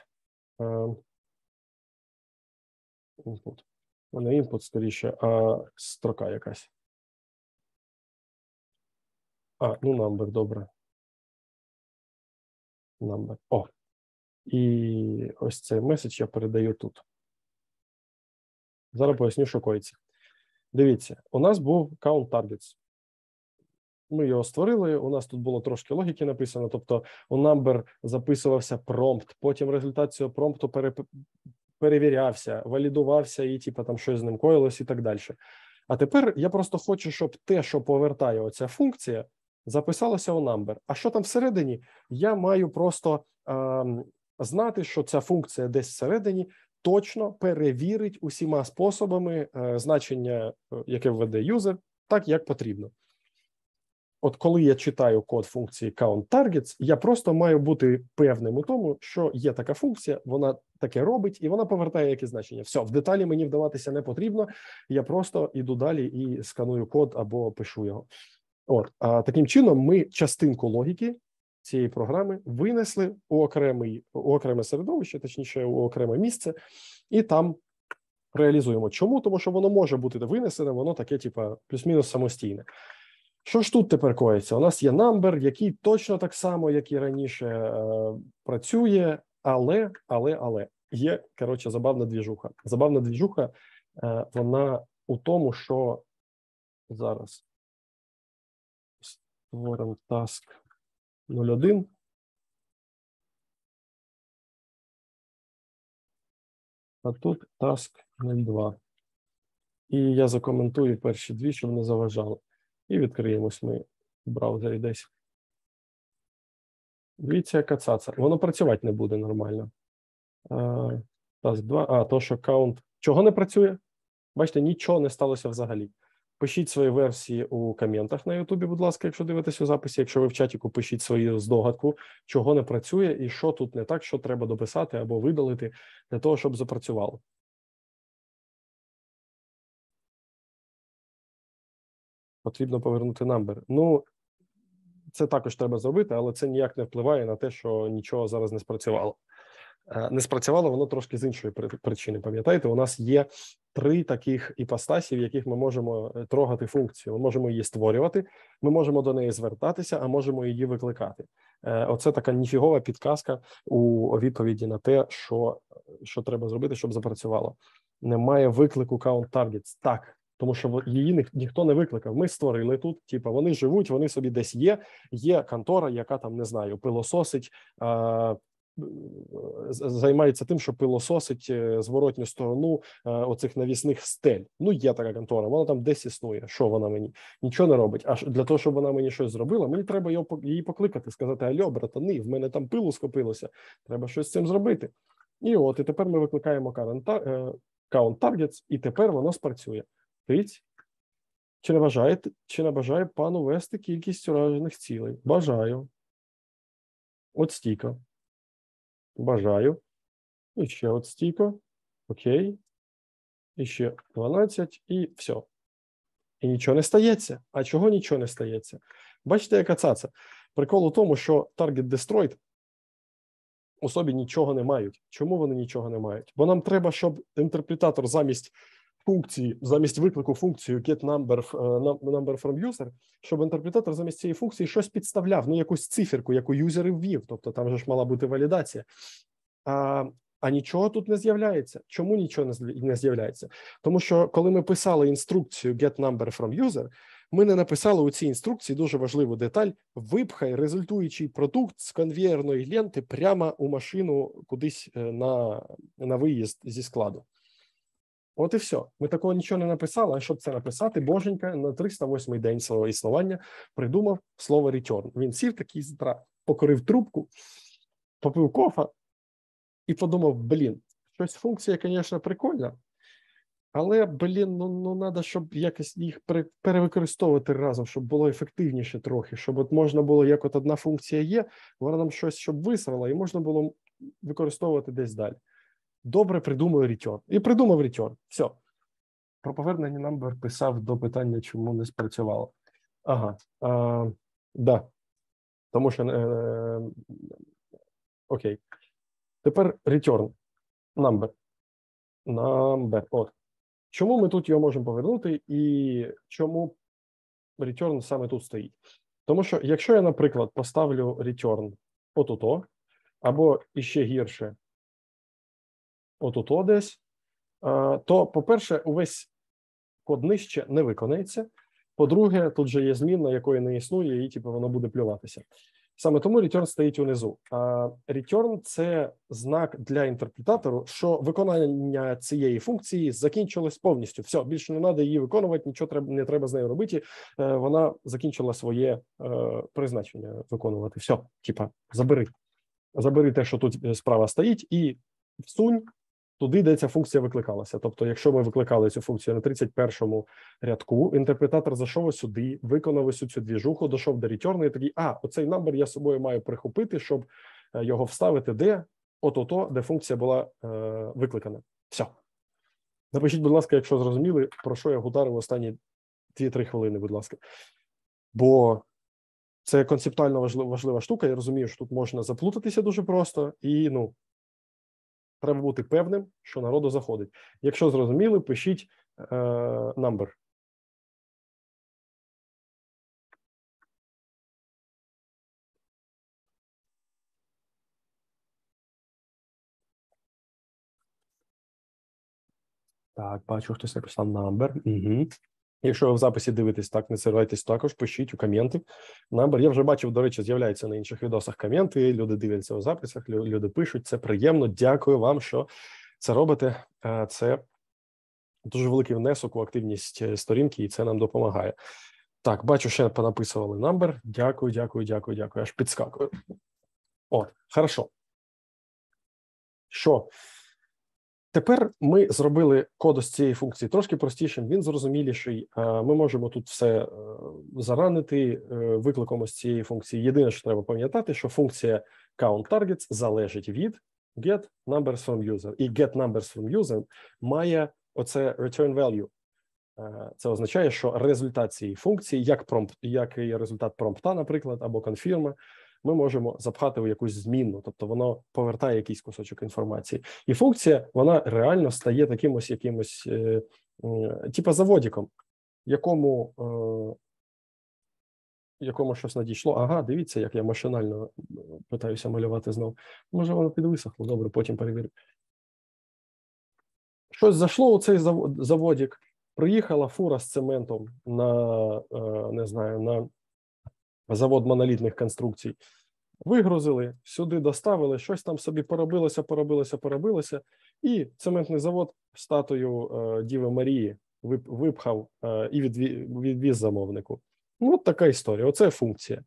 input. У мене input, скоріше, а строка якась. А, ну, number, добре. Number. О. І ось цей меседж я передаю тут. Зараз поясню, що коїться. Дивіться, у нас був count targets. Ми його створили, у нас тут було трошки логіки написано, тобто у number записувався промпт, потім результат цього промпту перевірявся, валідувався і типу, там щось з ним коїлось і так далі. А тепер я просто хочу, щоб те, що повертає оця функція, записалося у number. А що там всередині? Я маю просто знати, що ця функція десь всередині точно перевірить усіма способами значення, яке введе юзер, так, як потрібно. От коли я читаю код функції countTargets, я просто маю бути певним у тому, що є така функція, вона таке робить, і вона повертає якісь значення. Все, в деталі мені вдаватися не потрібно, я просто йду далі і сканую код або пишу його. От, а таким чином ми частинку логіки цієї програми винесли у окреме середовище, точніше, у окреме місце, і там реалізуємо. Чому? Тому що воно може бути винесене, воно таке, типа, плюс-мінус самостійне. Що ж тут тепер коїться? У нас є number, який точно так само, як і раніше, працює, але. Є, коротше, забавна двіжуха. Забавна двіжуха, вона у тому, що зараз створимо task 01. А тут task 02. І я закоментую перші дві, щоб не заважало. І відкриємось ми в браузері десь. Дивіться, яка цаца. Воно працювати не буде нормально. Task 2. То, що count. Чого не працює? Бачите, нічого не сталося взагалі. Пишіть свої версії у коментах на YouTube, будь ласка, якщо дивитесь у записі. Якщо ви в чатіку, пишіть свою здогадку, чого не працює і що тут не так, що треба дописати або видалити для того, щоб запрацювало. Потрібно повернути number. Ну, це також треба зробити, але це ніяк не впливає на те, що нічого зараз не спрацювало. Не спрацювало воно трошки з іншої причини. Пам'ятаєте, у нас є три таких іпостасів, в яких ми можемо трогати функцію. Ми можемо її створювати, ми можемо до неї звертатися, а можемо її викликати. Оце така ніфігова підказка у відповіді на те, що треба зробити, щоб запрацювало. Немає виклику count targets. Так. Тому що її ніхто не викликав. Ми створили тут, типу, вони живуть, вони собі десь є. Є контора, яка там, не знаю, пилососить, займається тим, що пилососить зворотню сторону оцих навісних стель. Ну, є така контора, вона там десь існує. Що вона мені? Нічого не робить. А для того, щоб вона мені щось зробила, мені треба її покликати, сказати: «Альо, братани, в мене там пилу скопилося, треба щось з цим зробити». І от, і тепер ми викликаємо count targets, і тепер воно спрацює. Чи не бажає пану вести кількість уражених цілей? Бажаю. От стійко. Бажаю. І ще от стійко. Окей. І ще 12. І все. І нічого не стається. А чого нічого не стається? Бачите, яка цаца? Прикол у тому, що target destroyed у собі нічого не мають. Чому вони нічого не мають? Бо нам треба, щоб інтерпретатор замість виклику функцію getNumber from user, щоб інтерпретатор замість цієї функції щось підставляв, ну, якусь циферку, яку юзер ввів, тобто там же ж мала бути валідація. А нічого тут не з'являється. Чому нічого не з'являється? Тому що, коли ми писали інструкцію getNumber from user, ми не написали у цій інструкції дуже важливу деталь: випхай результуючий продукт з конвеєрної ленти прямо у машину кудись на виїзд зі складу. От і все. Ми такого нічого не написали, а щоб це написати, боженька на 308-й день свого існування придумав слово return. Він сів такий, покорив трубку, попив кофа і подумав: блін, щось функція, звісно, прикольна, але, блін, ну треба, щоб якось їх перевикористовувати разом, щоб було ефективніше трохи, щоб от можна було, як от одна функція є, вона нам щось, щоб висрала, і можна було використовувати десь далі. Добре, придумаю return. І придумав return. Все. Про повернення number писав до питання, чому не спрацювало. Ага. Да. Тому що... Окей. Тепер return. Number. От. Чому ми тут його можемо повернути і чому return саме тут стоїть? Тому що, якщо я, наприклад, поставлю return отуто, або іще гірше, отут десь, то, по-перше, увесь код нижче не виконається. По-друге, тут же є змінна, якої не існує, і типу, воно буде плюватися. Саме тому return стоїть унизу. Return – це знак для інтерпретатору, що виконання цієї функції закінчилось повністю. Все, більше не треба її виконувати, нічого не треба з нею робити. Вона закінчила своє призначення виконувати. Все, типа, забери. Забери те, що тут справа стоїть, і всунь туди, де ця функція викликалася. Тобто, якщо ми викликали цю функцію на 31-му рядку, інтерпретатор зайшов сюди, виконав ось цю двіжуху, дійшов до return і такий, а, оцей number я з собою маю прихопити, щоб його вставити де? От-ото, де функція була викликана. Все. Напишіть, будь ласка, якщо зрозуміли, про що я гутарив останні 2-3 хвилини, будь ласка. Бо це концептуально важлива штука, я розумію, що тут можна заплутатися дуже просто і, ну, треба бути певним, що народу заходить. Якщо зрозуміли, пишіть number. Так, бачу, хтось написав number. Угу. Якщо ви в записі дивитесь, так, не сирайтесь також, пишіть у коменти. Number, я вже бачив, до речі, з'являються на інших відосах коменти, люди дивляться у записах, люди пишуть, це приємно, дякую вам, що це робите. Це дуже великий внесок у активність сторінки, і це нам допомагає. Так, бачу, ще понаписували number, дякую, дякую, дякую, дякую, аж підскакую. От, хорошо. Що? Тепер ми зробили код ось цієї функції трошки простішим, він зрозуміліший. Ми можемо тут все заранити викликом ось цієї функції. Єдине, що треба пам'ятати, що функція countTargets залежить від getNumbersFromUser. І getNumbersFromUser має оце return value. Це означає, що результат цієї функції, як і результат промпта, наприклад, або конфірма, ми можемо запхати в якусь змінну, тобто воно повертає якийсь кусочок інформації. І функція, вона реально стає таким ось якимось, типа заводіком, якому щось надійшло. Ага, дивіться, як я машинально питаюся малювати знову. Може, воно підвисохло, добре, потім перевірю. Щось зайшло у цей заводік, приїхала фура з цементом на, не знаю, на завод монолітних конструкцій, вигрузили, сюди доставили, щось там собі поробилося, і цементний завод статую Діви Марії випхав і відвіз замовнику. Ну, от така історія, оце функція.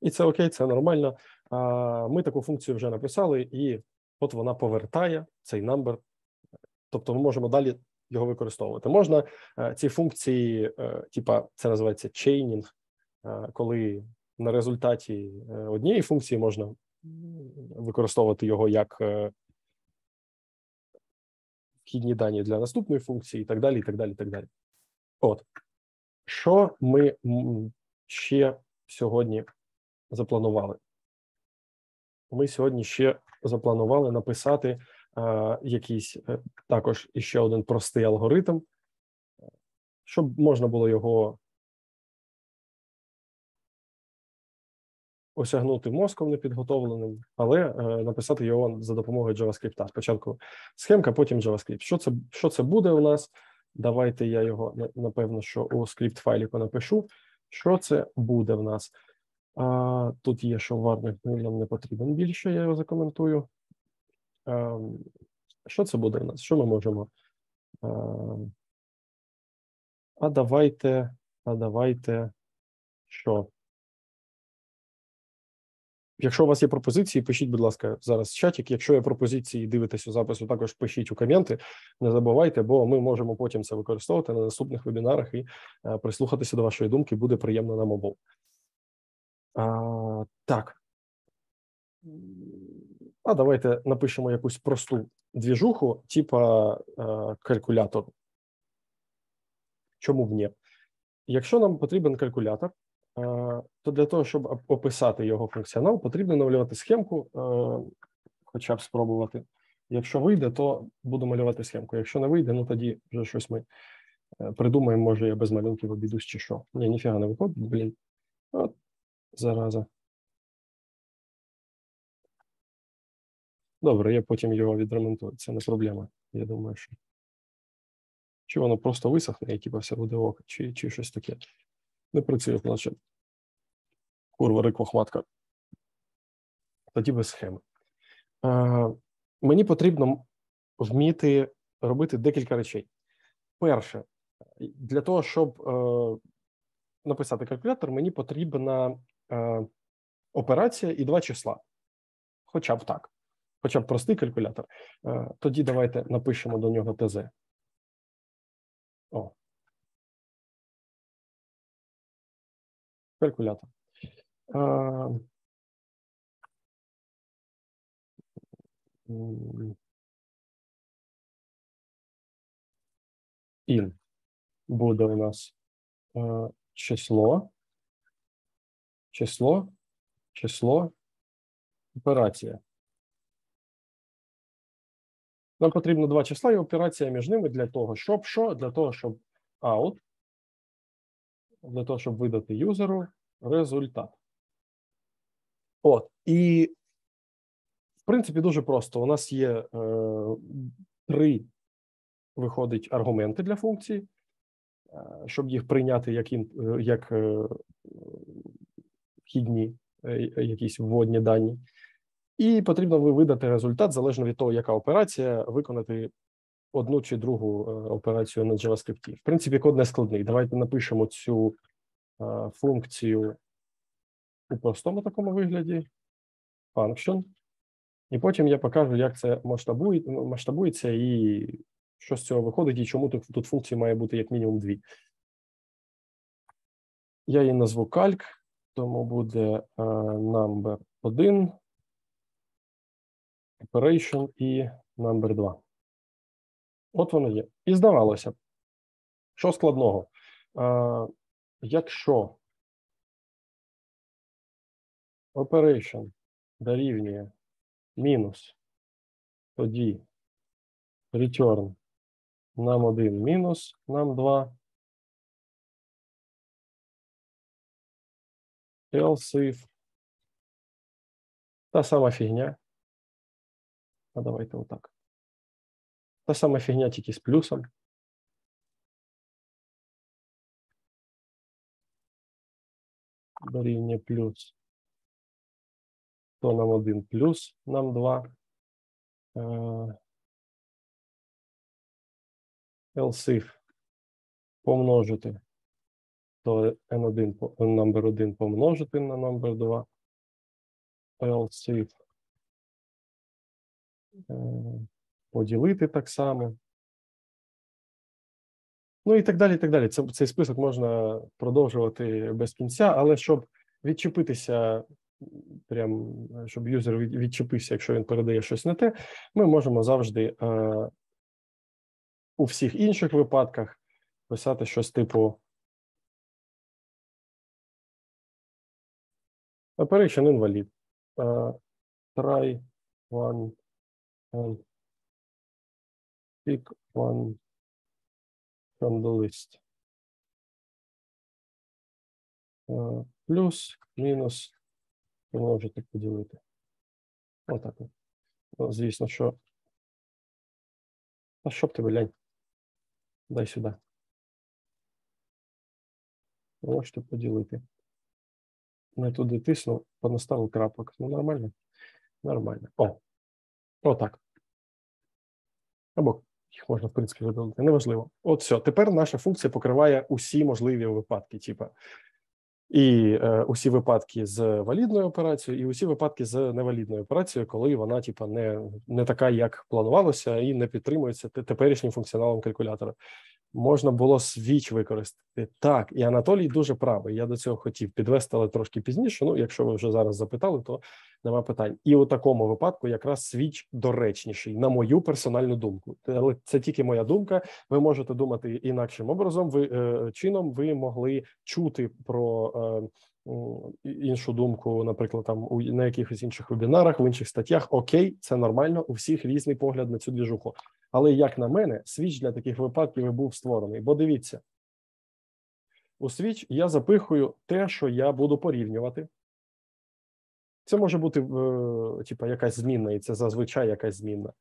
І це окей, це нормально. Ми таку функцію вже написали, і от вона повертає цей number, тобто ми можемо далі його використовувати. Можна ці функції, типа, це називається чейнінг, коли на результаті однієї функції можна використовувати його як вхідні дані для наступної функції і так далі, і так далі, і так далі. От. Що ми ще сьогодні запланували? Ми сьогодні ще запланували написати якийсь також іще один простий алгоритм, щоб можна було його осягнути мозком непідготовленим, але написати його за допомогою JavaScript. Спочатку схемка, потім JavaScript. Що це буде у нас? Давайте я його, напевно, що у скрипт-файліку напишу. Що це буде в нас? Тут є, що варник, нам не потрібен більше, я його закоментую. Що це буде у нас? Що ми можемо? А давайте, що? Якщо у вас є пропозиції, пишіть, будь ласка, зараз в чатик. Якщо є пропозиції, дивитесь у запису, також пишіть у коменти. Не забувайте, бо ми можемо потім це використовувати на наступних вебінарах і прислухатися до вашої думки, буде приємно нам обом. Так. А давайте напишемо якусь просту двіжуху, типа калькулятор. Чому б ні? Якщо нам потрібен калькулятор, то для того, щоб описати його функціонал, потрібно намалювати схемку, хоча б спробувати. Якщо вийде, то буду малювати схемку. Якщо не вийде, ну тоді вже щось ми придумаємо, може я без малюнків обійдусь чи що. Ні, ніфіга не виходить, блін. От, зараза. Добре, я потім його відремонтую. Це не проблема. Я думаю, що. Чи воно просто висохне, і типу все буде ок, чи щось таке. Не працює, значить. Курва, риква, хватка. Тоді без схеми. Мені потрібно вміти робити декілька речей. Перше, для того, щоб написати калькулятор, мені потрібна операція і два числа. Хоча б так. Хоча б простий калькулятор. Тоді давайте напишемо до нього ТЗ. О. Калькулятор. Ін буде у нас число, операція. Нам потрібно два числа і операція між ними для того, щоб що? Для того, щоб out, для того, щоб видати юзеру результат. От, і в принципі дуже просто. У нас є три, виходить, аргументи для функції, щоб їх прийняти як вхідні, якісь вводні дані. І потрібно видати результат залежно від того, яка операція, виконати одну чи другу операцію на JavaScript. В принципі, код не складний. Давайте напишемо цю функцію у простому такому вигляді, function, і потім я покажу, як це масштабується і що з цього виходить, і чому тут функції має бути як мінімум дві. Я її назву calc, тому буде number 1, operation і number 2. От воно є. І здавалося б, що складного? Якщо operation дорівнює мінус, тоді return нам 1 мінус, нам 2. Else if. Та сама фігня. А давайте отак. Та сама фігня, тільки з плюсом. Дорівнює плюс. То нам 1 плюс, нам 2. Else if помножити, то n1, number 1 помножити на number 2. Else if поділити так само. Ну і так далі, і так далі. Цей список можна продовжувати без кінця, але щоб відчепитися, прям, щоб юзер відчепився, якщо він передає щось не те, ми можемо завжди у всіх інших випадках писати щось типу operation invalid. Try one and pick one from the list. Плюс, мінус, можете поділити. Отак. Ну, звісно, що. А що б тебе, лянь? Дай сюди. Можете поділити. Не туди тиснув, понаставив крапок. Ну, нормально? Нормально. О, отак. Або їх можна, в принципі, видалити. Неважливо. От все. Тепер наша функція покриває усі можливі випадки. Типа і усі випадки з валідною операцією, і усі випадки з невалідною операцією, коли вона, типа, не така, як планувалося, і не підтримується теперішнім функціоналом калькулятора. Можна було switch використати. Так, і Анатолій дуже правий. Я до цього хотів підвести, але трошки пізніше. Ну, якщо ви вже зараз запитали, то нема питань. І у такому випадку якраз switch доречніший, на мою персональну думку. Але це тільки моя думка. Ви можете думати інакшим образом. Ви могли чути про іншу думку, наприклад, там на якихось інших вебінарах, в інших статтях. Окей, це нормально, у всіх різний погляд на цю двіжуху. Але, як на мене, свіч для таких випадків і був створений. Бо дивіться, у свіч я запихую те, що я буду порівнювати. Це може бути типу, якась змінна, і це зазвичай якась змінна.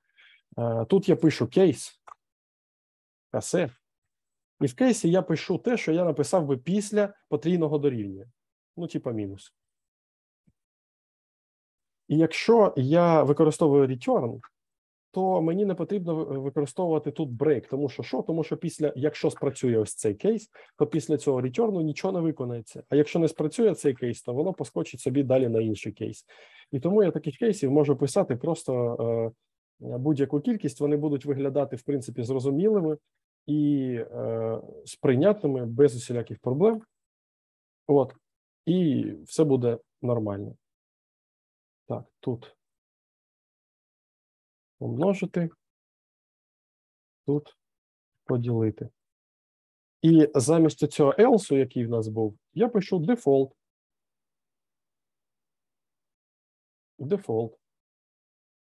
Тут я пишу кейс, касе, і в кейсі я пишу те, що я написав би після потрійного дорівнює. Ну, типа мінус. І якщо я використовую return, то мені не потрібно використовувати тут break, тому що що? Тому що після, якщо спрацює ось цей кейс, то після цього return нічого не виконається. А якщо не спрацює цей кейс, то воно поскочить собі далі на інший кейс. І тому я таких кейсів можу писати просто будь-яку кількість, вони будуть виглядати, в принципі, зрозумілими і сприйнятними, без усіляких проблем. От. І все буде нормально. Так, тут помножити, тут поділити. І замість цього else, який в нас був, я пишу default. Default.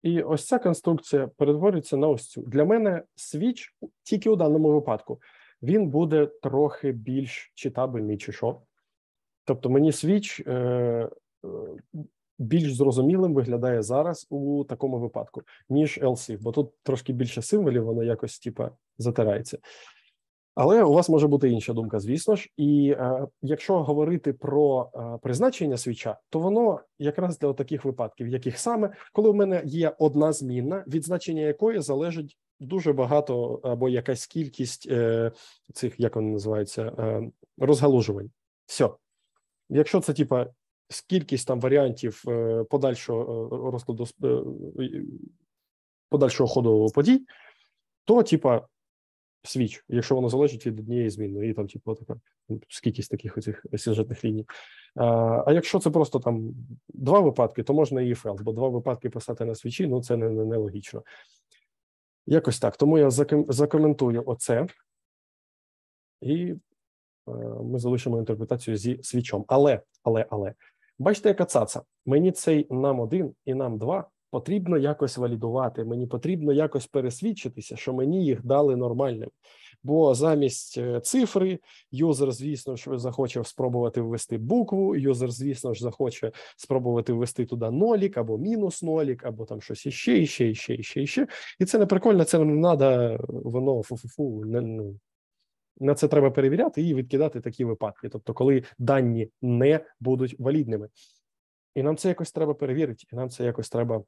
І ось ця конструкція перетворюється на ось цю. Для мене switch, тільки у даному випадку, він буде трохи більш читабельний чи що. Тобто мені switch більш зрозумілим виглядає зараз у такому випадку, ніж else, бо тут трошки більше символів, воно якось типа затирається. Але у вас може бути інша думка, звісно ж. І якщо говорити про призначення свіча, то воно якраз для таких випадків, яких саме, коли в мене є одна змінна, від значення якої залежить дуже багато або якась кількість цих, як вони називаються, розгалужувань. Все. Якщо це типа кількість там варіантів подальшого розкладу, подальшого ходу подій, то типа свіч, якщо воно залежить від однієї змінної, і там типу така скількість таких оцих сюжетних ліній. А якщо це просто там два випадки, то можна і if-else, бо два випадки писати на свічі, ну це нелогічно. Якось так. Тому я закоментую оце і ми залишимо інтерпретацію зі свічом. Але, бачите, яка цаца. Мені цей num1 і num2 потрібно якось валідувати, мені потрібно якось пересвідчитися, що мені їх дали нормальним. Бо замість цифри юзер, звісно ж, захоче спробувати ввести букву, юзер, звісно ж, захоче спробувати ввести туди нолік, або мінус нолік, або там щось іще. І це не прикольно, це не треба, воно фу-фу-фу, на це треба перевіряти і відкидати такі випадки, тобто коли дані не будуть валідними. І нам це якось треба перевірити, і нам це якось треба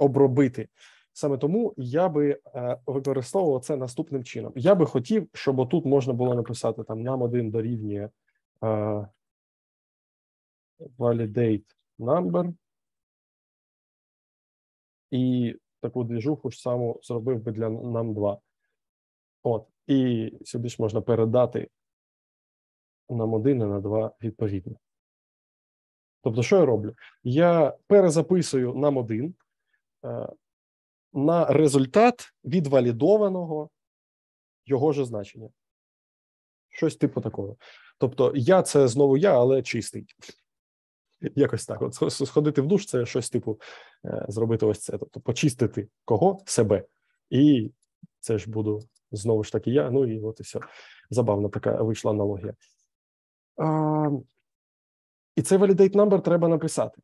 обробити. Саме тому я би використовував це наступним чином. Я би хотів, щоб отут можна було написати там num1 дорівнює validate number. І таку движуху ж саму зробив би для num2. От, і сюди ж можна передати num1 і num2 відповідно. Тобто, що я роблю? Я перезаписую num1 на результат відвалідованого його ж значення. Щось типу такого. Тобто, я це знову я, але чистий. Якось так. От, сходити в душ – це щось типу зробити ось це. Тобто, почистити кого? Себе. І це ж буду знову ж таки я. Ну і от і все. Забавна така вийшла аналогія. І цей validate number треба написати.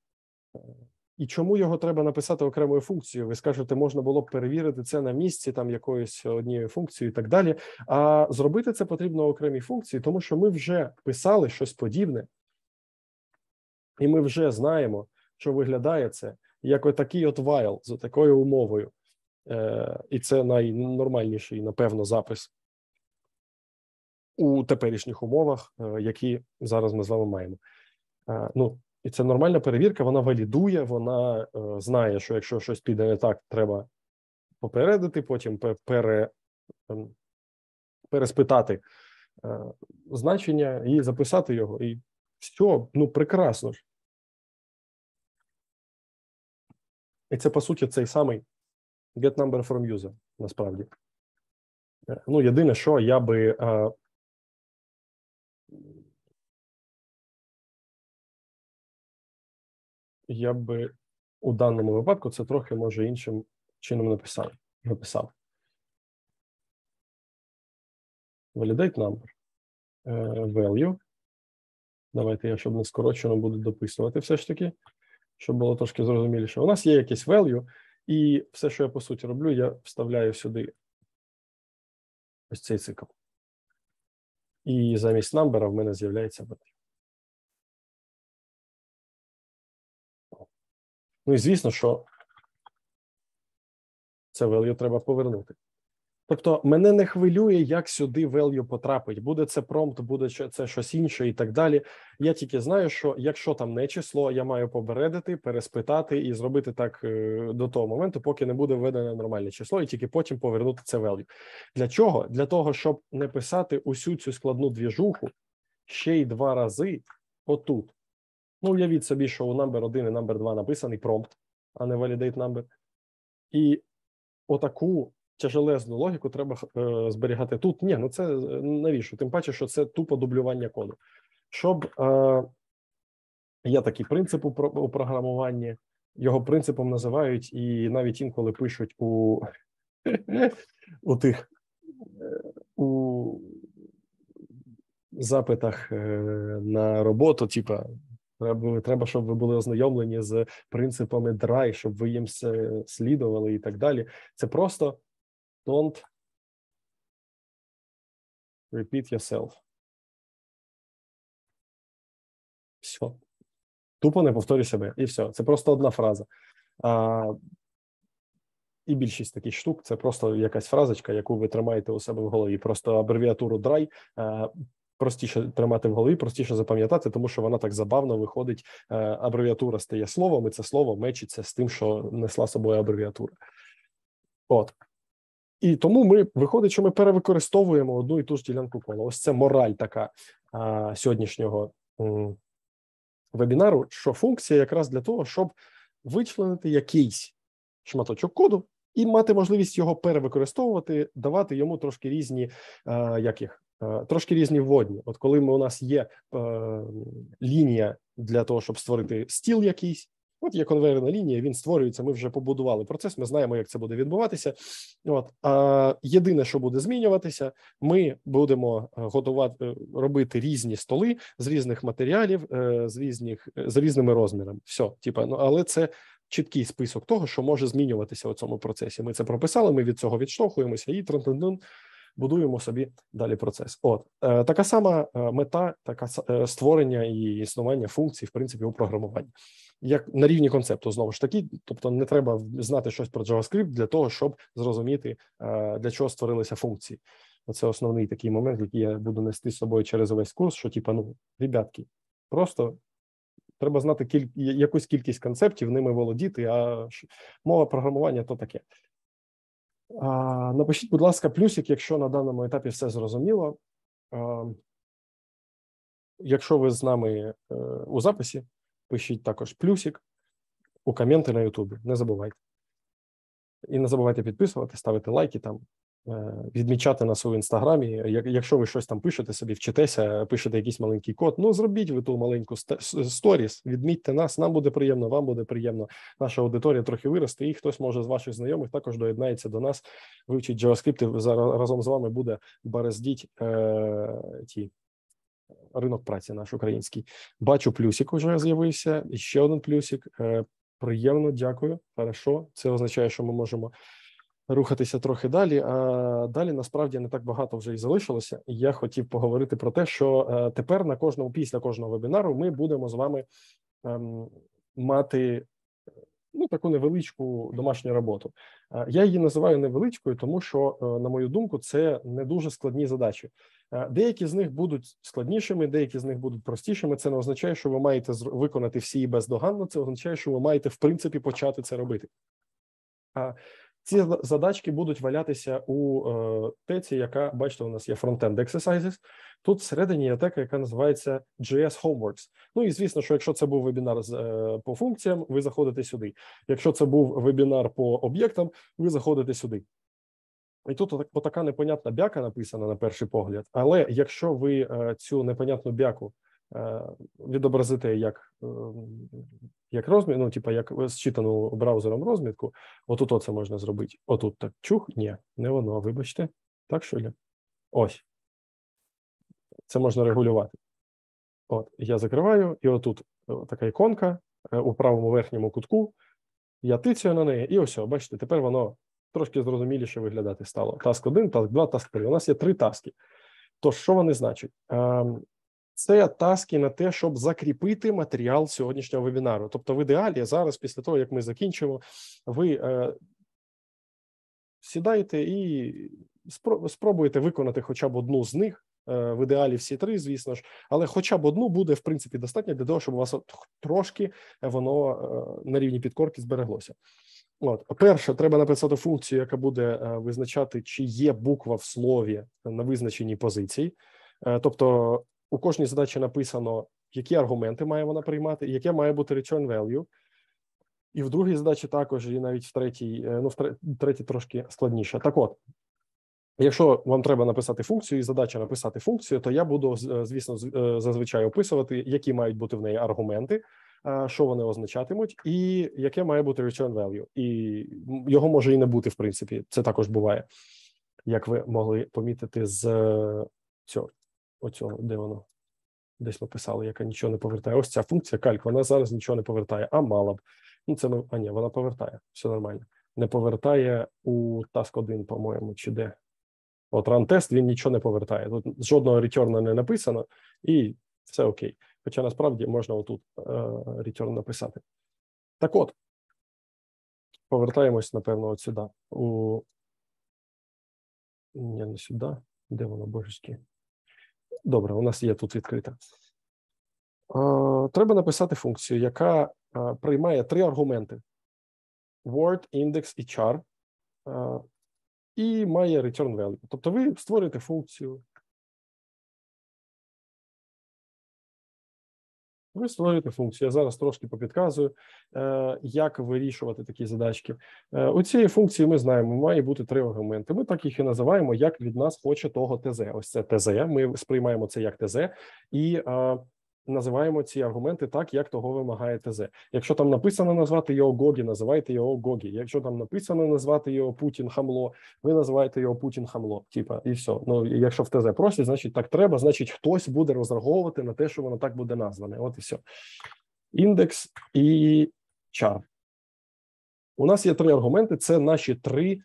І чому його треба написати окремою функцією? Ви скажете, можна було б перевірити це на місці там якоюсь однією функцією і так далі. А зробити це потрібно окремій функції, тому що ми вже писали щось подібне. І ми вже знаємо, що виглядає це як отакий от while з такою умовою. І це найнормальніший, напевно, запис у теперішніх умовах, які зараз ми з вами маємо. Ну, і це нормальна перевірка, вона валідує, вона знає, що якщо щось піде не так, треба попередити, потім переспитати значення і записати його. І все, ну, прекрасно ж. І це, по суті, цей самий get number from user, насправді. Ну, єдине, що я би... Я би у даному випадку це трохи, може, іншим чином написав. Validate number. Value. Давайте я, щоб не скорочено, буду дописувати все ж таки. щоб було трошки зрозуміліше. У нас є якийсь value, і все, що я по суті роблю, я вставляю сюди ось цей цикл. І замість number в мене з'являється value. Ну і звісно, що це value треба повернути. Тобто мене не хвилює, як сюди value потрапить. Буде це промпт, буде це щось інше і так далі. Я тільки знаю, що якщо там не число, я маю попередити, переспитати і зробити так до того моменту, поки не буде введено нормальне число, і тільки потім повернути це value. Для чого? Для того, щоб не писати усю цю складну двіжуху ще й два рази отут. Ну, уявіть собі, що у number 1 і number 2 написаний промпт, а не validate number. І отаку тяжелезну логіку треба зберігати тут. Ні, ну це навіщо? Тим паче, що це тупо дублювання коду. Щоб є такий принцип у програмуванні, його принципом називають і навіть інколи пишуть у запитах на роботу, типа, треба, щоб ви були ознайомлені з принципами DRY, щоб ви їм слідували і так далі. Це просто don't repeat yourself. Все. Тупо не повторюй себе. І все. Це просто одна фраза. І більшість таких штук – це просто якась фразочка, яку ви тримаєте у себе в голові. Просто абревіатуру DRY простіше тримати в голові, простіше запам'ятати, тому що вона так забавно виходить. Абревіатура стає словом, і це слово мечиться з тим, що несла собою абревіатура. От. І тому виходить, що ми перевикористовуємо одну і ту ж ділянку кола. Ось це мораль така сьогоднішнього вебінару, що функція якраз для того, щоб вичленити якийсь шматочок коду і мати можливість його перевикористовувати, давати йому трошки різні, трошки різні вводні. От коли у нас є лінія для того, щоб створити стіл якийсь, от є конвейерна лінія, він створюється, ми вже побудували процес, ми знаємо, як це буде відбуватися. От. А єдине, що буде змінюватися, ми будемо робити різні столи з різних матеріалів, з різними розмірами. Все, типа, ну, але це чіткий список того, що може змінюватися у цьому процесі. Ми це прописали, ми від цього відштовхуємося і будуємо собі далі процес. От. Така сама мета, створення і існування функцій, в принципі, у програмуванні. Як на рівні концепту, знову ж таки, тобто не треба знати щось про JavaScript для того, щоб зрозуміти, для чого створилися функції. Це основний такий момент, який я буду нести з собою через весь курс, що, типа, ну, ребятки, просто треба знати якусь кількість концептів, ними володіти, а мова програмування – то таке. Напишіть, будь ласка, плюсик, якщо на даному етапі все зрозуміло. Якщо ви з нами у записі, пишіть також плюсик у коменти на Ютубі, не забувайте. І не забувайте підписувати, ставити лайки там, відмічати нас у Інстаграмі. Якщо ви щось там пишете собі, вчитеся, пишете якийсь маленький код, ну зробіть ви ту маленьку сторіс, відмітьте нас, нам буде приємно, вам буде приємно. Наша аудиторія трохи виросте, і хтось, може, з ваших знайомих також доєднається до нас, вивчить JavaScript і разом з вами буде бороздіть ринок праці наш український. Бачу, плюсик вже з'явився, і ще один плюсик. Приємно, дякую, хорошо. Це означає, що ми можемо рухатися трохи далі. А далі, насправді, не так багато вже і залишилося. Я хотів поговорити про те, що тепер після кожного вебінару ми будемо з вами мати таку невеличку домашню роботу. Я її називаю невеличкою, тому що, на мою думку, це не дуже складні задачі. Деякі з них будуть складнішими, деякі з них будуть простішими. Це не означає, що ви маєте виконати всі бездоганно, це означає, що ви маєте, в принципі, почати це робити. Ці задачки будуть валятися у теці, яка, бачите, у нас є Frontend Exercises. Тут всередині є тека, яка називається JS Homeworks. Ну і звісно, що якщо це був вебінар по функціям, ви заходите сюди. Якщо це був вебінар по об'єктам, ви заходите сюди. І тут отака непонятна бяка написана на перший погляд, але якщо ви цю непонятну бяку відобразите як розмітку, ну, типу, як зчитану браузером розмітку, отут оце можна зробити. Отут так, чух, ні, не воно, вибачте. Так, що ли? Ось. Це можна регулювати. От, я закриваю, і отут така іконка, у правому верхньому кутку. Я тицю на неї, і ось, бачите, тепер воно трошки зрозуміліше виглядати стало. Таск 1, таск 2, таск 3. У нас є 3 таски. Тож, що вони значать? Це таски на те, щоб закріпити матеріал сьогоднішнього вебінару. Тобто в ідеалі зараз, після того, як ми закінчимо, ви сідаєте і спробуєте виконати хоча б одну з них, в ідеалі всі 3, звісно ж, але хоча б одну буде, в принципі, достатньо для того, щоб у вас трошки воно на рівні підкорки збереглося. От. Перше, треба написати функцію, яка буде визначати, чи є буква в слові на визначеній позиції. Тобто у кожній задачі написано, які аргументи має вона приймати, яке має бути return value. І в другій задачі також, і навіть в третій, ну, в третій трошки складніше. Так от, якщо вам треба написати функцію і задача написати функцію, то я буду, звісно, зазвичай описувати, які мають бути в неї аргументи, що вони означатимуть, і яке має бути return value. І його може і не бути, в принципі. Це також буває, як ви могли помітити з цього. Оцього, де воно? Десь ми писали, яка нічого не повертає. Ось ця функція кальк, вона зараз нічого не повертає, а мала б. Ну, це ми, а ні, вона повертає, все нормально. Не повертає у task 1, по-моєму, чи де. От run-test, він нічого не повертає. Тут жодного return не написано, і все окей. Хоча насправді можна отут return написати. Так от, повертаємось, напевно, от сюди. У... Ні, не сюди. Де воно, божечки? Добре, у нас є тут відкрита. Треба написати функцію, яка приймає 3 аргументи. Word, index і char. І має return value. Тобто ви створюєте функцію. Ви створюєте функцію. Я зараз трошки попідказую, як вирішувати такі задачки. У цієї функції ми знаємо, має бути 3 аргументи. Ми так їх і називаємо, як від нас хоче того ТЗ. Ось це ТЗ, ми сприймаємо це як ТЗ і називаємо ці аргументи так, як того вимагає ТЗ. Якщо там написано назвати його Гогі, називайте його Гогі. Якщо там написано назвати його Путін Хамло, ви називаєте його Путін Хамло. Типа, і все. Ну, якщо в ТЗ просять, значить так треба, значить хтось буде розраховувати на те, що воно так буде назване. От і все. Індекс і чар. У нас є 3 аргументи, це наші 3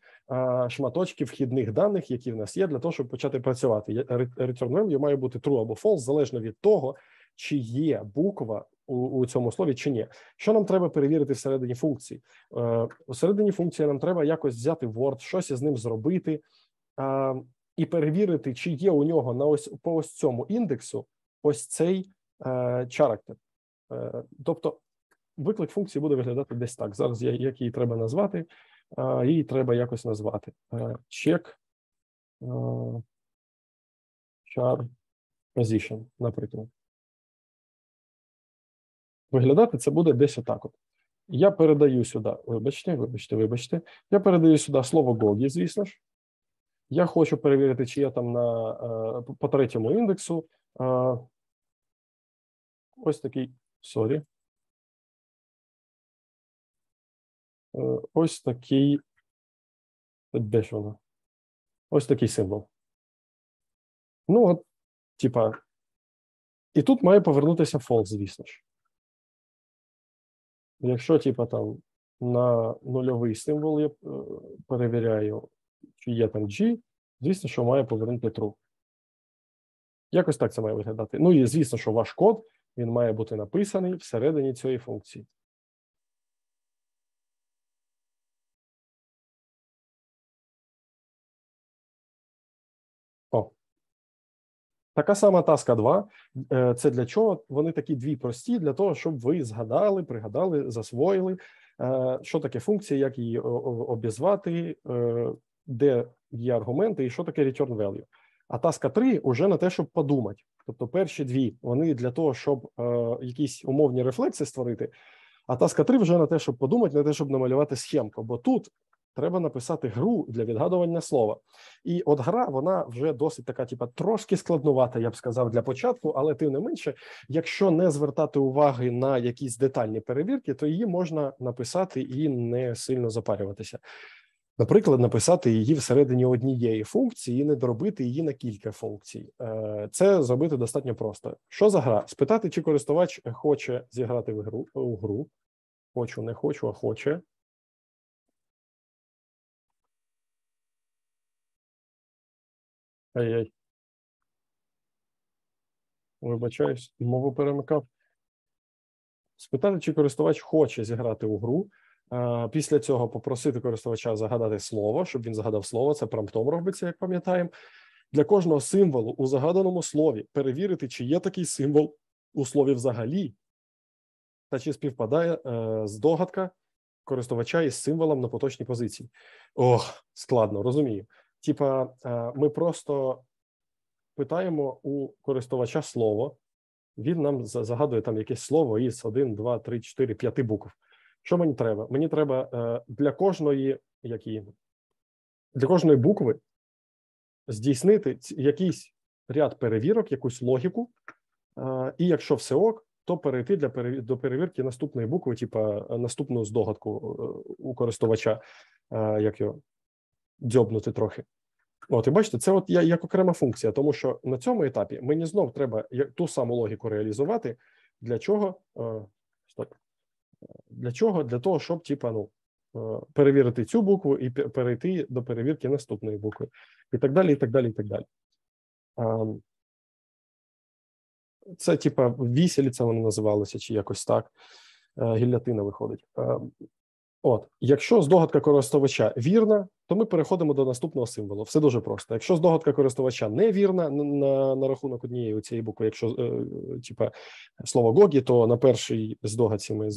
шматочки вхідних даних, які в нас є, для того, щоб почати працювати. Return value має бути true або false, залежно від того, чи є буква у цьому слові, чи ні. Що нам треба перевірити всередині функції? Всередині функції нам треба якось взяти Word, щось із ним зробити і перевірити, чи є у нього на ось, по ось цьому індексу ось цей character. Тобто виклик функції буде виглядати десь так. Зараз як її треба назвати, її треба якось назвати. Check char position, наприклад. Виглядати це буде десь отак от. Я передаю сюди, вибачте. Я передаю сюди слово Гогі, звісно ж. Я хочу перевірити, чи я там на, по 3-му індексу. Ось такий, sorry. Ось такий, де ж воно? Ось такий символ. Ну от, типа, і тут має повернутися false, звісно ж. Якщо, типа, там на нульовий символ я перевіряю, чи є там G, звісно, що має повернути true. Якось так це має виглядати. Ну і звісно, що ваш код, він має бути написаний всередині цієї функції. Така сама таска 2, це для чого? Вони такі 2 прості, для того, щоб ви згадали, пригадали, засвоїли, що таке функція, як її обізвати, де є аргументи і що таке return value. А таска 3 уже на те, щоб подумати. Тобто перші 2, вони для того, щоб якісь умовні рефлекси створити, а таска 3 вже на те, щоб подумати, на те, щоб намалювати схемку, бо тут треба написати гру для відгадування слова. І от гра, вона вже досить така, типа, трошки складнувата, я б сказав, для початку, але тим не менше, якщо не звертати уваги на якісь детальні перевірки, то її можна написати і не сильно запарюватися. Наприклад, написати її всередині однієї функції і не доробити її на кілька функцій. Це зробити достатньо просто. Що за гра? Спитати, чи користувач хоче зіграти в гру. Хочу, не хочу, а хоче. Ай-яй. Вибачаюсь, мову перемикав. Спитати, чи користувач хоче зіграти у гру. Після цього попросити користувача загадати слово, щоб він загадав слово. Це промптом робиться, як пам'ятаємо. Для кожного символу у загаданому слові перевірити, чи є такий символ у слові взагалі, та чи співпадає здогадка користувача із символом на поточній позиції. Ох, складно, розумію. Типа, ми просто питаємо у користувача слово, він нам загадує там якесь слово із 1, 2, 3, 4, 5 букв. Що мені треба? Мені треба для кожної букви здійснити якийсь ряд перевірок, якусь логіку, і якщо все ок, то перейти до перевірки наступної букви, типа наступну здогадку у користувача, як його дзьобнути трохи. От, і бачите, це от як окрема функція, тому що на цьому етапі мені знов треба ту саму логіку реалізувати, для чого... Стоп. Для чого? Для того, щоб, типа, ну, перевірити цю букву і перейти до перевірки наступної букви. І так далі, і так далі, і так далі. Це, типа, віселіця воно називалося, чи якось так. Гільятина виходить. От, якщо здогадка користувача вірна, то ми переходимо до наступного символу. Все дуже просто. Якщо здогадка користувача не вірна на рахунок однієї цієї букви, якщо типа слово Гогі, то на першій здогадці ми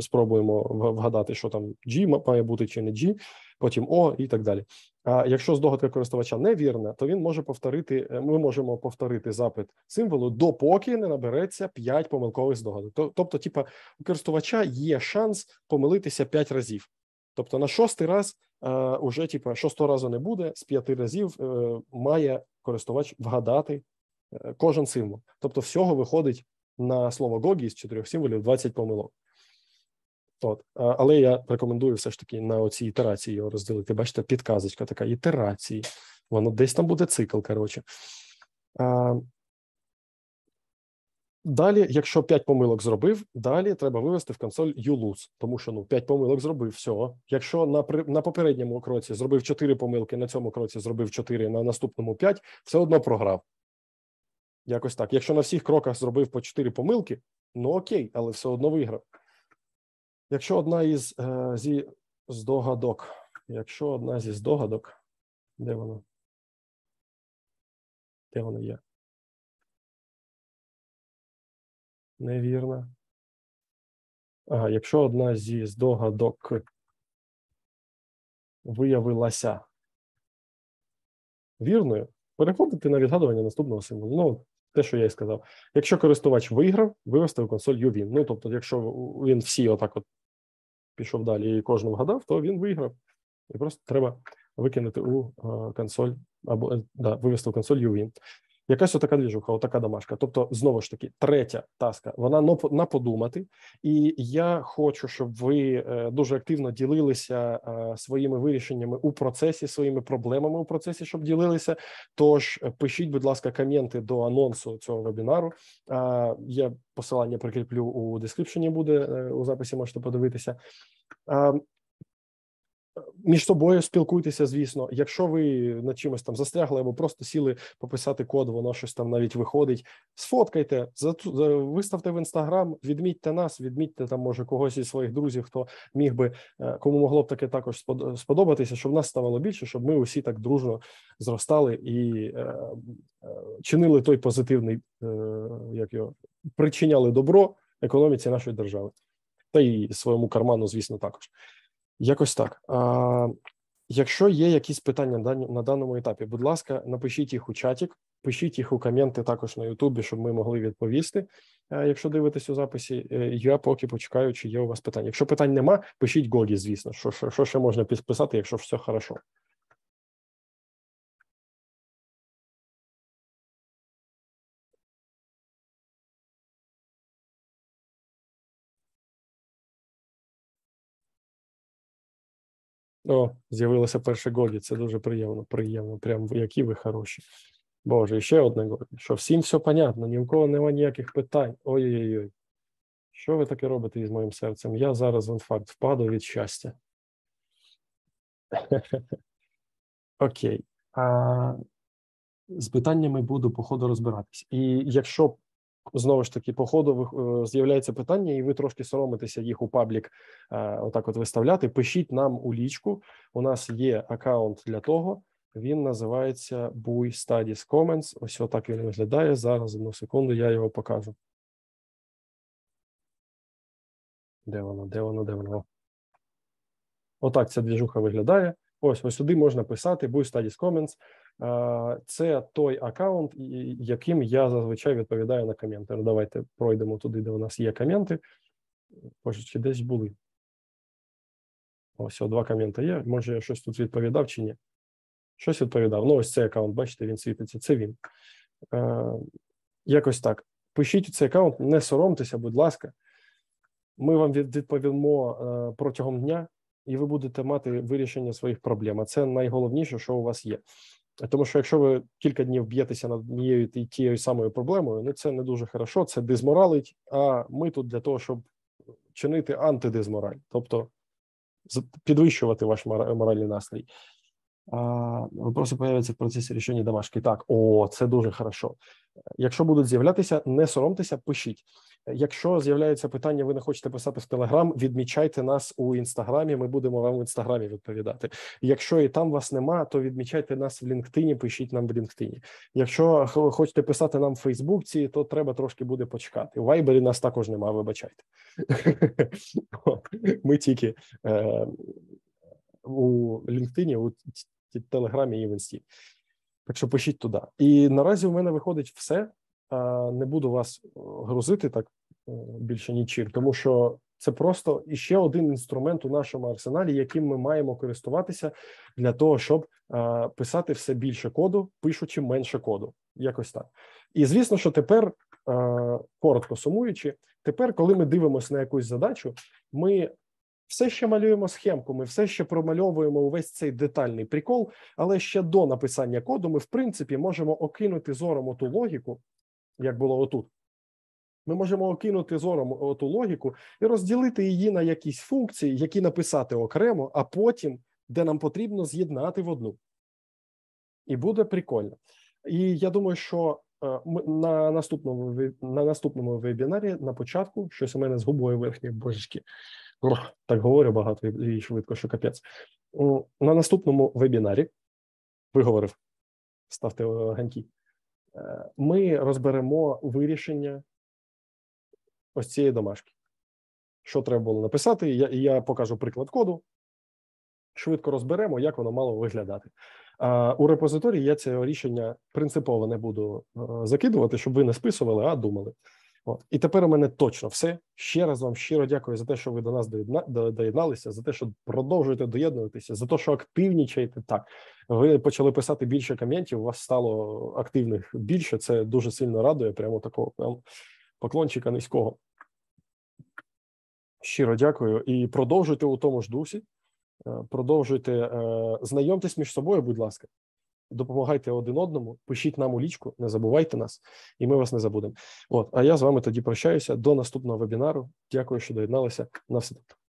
спробуємо вгадати, що там G має бути чи не G, потім O і так далі. А якщо здогадка користувача не вірна, то він може повторити, ми можемо повторити запит символу, допоки не набереться 5 помилкових здогадок. Тобто, типа, у користувача є шанс помилитися 5 разів. Тобто на шостий раз уже, типа, шостого разу не буде, з 5 разів має користувач вгадати кожен символ. Тобто всього виходить на слово Гогі з 4 символів 20 помилок. От. Але я рекомендую все ж таки на оці ітерації його розділити. Бачите, підказочка така, ітерації. Воно десь там буде цикл, коротше. Далі, якщо 5 помилок зробив, далі треба вивести в консоль you-lose, тому що, ну, 5 помилок зробив, все. Якщо на попередньому кроці зробив 4 помилки, на цьому кроці зробив 4, на наступному 5, все одно програв. Якось так. Якщо на всіх кроках зробив по 4 помилки, ну окей, але все одно виграв. Якщо одна із здогадок, де вона? Де вона є? Невірно. Ага, якщо одна зі здогадок виявилася вірною, переходити на відгадування наступного символу. Ну, те, що я і сказав. Якщо користувач виграв, вивести в консоль UWin. Ну, тобто, якщо він всі отак от пішов далі і кожного вгадав, то він виграв. І просто треба викинути у консоль, або, да, вивести в консоль UWin. Якась отака двіжуха, отака домашка. Тобто, знову ж таки, третя таска, вона на подумати. І я хочу, щоб ви дуже активно ділилися своїми вирішеннями у процесі, своїми проблемами у процесі, щоб ділилися. Тож пишіть, будь ласка, коменти до анонсу цього вебінару. Я посилання прикріплю у дескріпшені, буде у записі, можете подивитися. Між собою спілкуйтеся, звісно. Якщо ви над чимось там застрягли або просто сіли пописати код, воно щось там навіть виходить, сфоткайте, виставте в Інстаграм, відмітьте нас, відмітьте там, може, когось із своїх друзів, хто міг би, кому могло б таке також сподобатися, щоб нас ставало більше, щоб ми усі так дружно зростали і чинили той позитивний, причиняли добро економіці нашої держави. Та й своєму карману, звісно, також. Якось так. Якщо є якісь питання на даному етапі, будь ласка, напишіть їх у чаті, пишіть їх у коменти також на Ютубі, щоб ми могли відповісти. Якщо дивитесь у записі, я поки почекаю, чи є у вас питання. Якщо питань нема, пишіть Гогі, звісно. Що ще можна підписати, якщо все хорошо. О, з'явилося перше Гогі, це дуже приємно, прям які ви хороші. Боже, ще одне Гогі, що всім все понятно, ні в кого немає ніяких питань. Ой-ой-ой, що ви таке робите із моїм серцем? Я зараз в інфаркт впаду від щастя. Окей. З питаннями буду по ходу розбиратись. І якщо, знову ж таки, по ходу з'являється питання, і ви трошки соромитеся їх у паблік отак от виставляти, пишіть нам у лічку. У нас є аккаунт для того, він називається BUI-studies comments. Ось отак він виглядає. Зараз, одну секунду, я його покажу. Де воно, де воно, де воно? Отак ця двіжуха виглядає. Ось, ось сюди можна писати BUI-studies comments. Це той аккаунт, яким я зазвичай відповідаю на коменти. Ну, давайте пройдемо туди, де у нас є коменти. Може, чи десь були? Ось, два коменти є. Може, я щось тут відповідав чи ні? Щось відповідав. Ну, ось цей аккаунт, бачите, він світиться. Це він. Якось так. Пишіть цей аккаунт, не соромтеся, будь ласка. Ми вам відповімо протягом дня, і ви будете мати вирішення своїх проблем. А це найголовніше, що у вас є. Тому що якщо ви кілька днів б'єтеся над тією самою проблемою, ну це не дуже хорошо, це дезморалить, а ми тут для того, щоб чинити антидезмораль, тобто підвищувати ваш моральний настрій. Вопроси появляться в процесі рішення домашки. Так, о, це дуже хорошо. Якщо будуть з'являтися, не соромтеся, пишіть. Якщо з'являється питання, ви не хочете писати в Телеграм, відмічайте нас у Інстаграмі, ми будемо вам в Інстаграмі відповідати. Якщо і там вас нема, то відмічайте нас в LinkedIn, пишіть нам в LinkedIn. Якщо хочете писати нам в Фейсбуці, то треба трошки буде почекати. У Вайбері нас також нема, вибачайте. Ми тільки у LinkedIn, у Телеграмі і в Інсті. Так що пишіть туди. І наразі у мене виходить все. Не буду вас грузити так більше нічим, тому що це просто іще один інструмент у нашому арсеналі, яким ми маємо користуватися для того, щоб писати все більше коду, пишучи менше коду. Якось так. І звісно, що тепер, коротко сумуючи, тепер, коли ми дивимося на якусь задачу, ми все ще малюємо схемку, ми все ще промальовуємо увесь цей детальний прикол, але ще до написання коду ми, в принципі, можемо окинути зором оту логіку, як було отут. Ми можемо окинути зором оту логіку і розділити її на якісь функції, які написати окремо, а потім, де нам потрібно, з'єднати в одну. І буде прикольно. І я думаю, що на наступному вебінарі, на початку, щось у мене з губою верхньої, божечки, так говорю багато і швидко, що капець. На наступному вебінарі, виговорив, ставте ганьки, ми розберемо вирішення ось цієї домашки. Що треба було написати, я покажу приклад коду, швидко розберемо, як воно мало виглядати. У репозиторії я це рішення принципово не буду закидувати, щоб ви не списували, а думали. От. І тепер у мене точно все. Ще раз вам щиро дякую за те, що ви до нас доєдналися, за те, що продовжуєте доєднуватися, за те, що активнічаєте. Так, ви почали писати більше коментів, у вас стало активних більше, це дуже сильно радує, прямо такого поклончика низького. Щиро дякую і продовжуйте у тому ж дусі, продовжуйте, знайомтесь між собою, будь ласка. Допомагайте один одному, пишіть нам у лічку, не забувайте нас, і ми вас не забудемо. От, а я з вами тоді прощаюся. До наступного вебінару. Дякую, що доєдналися. На все добре.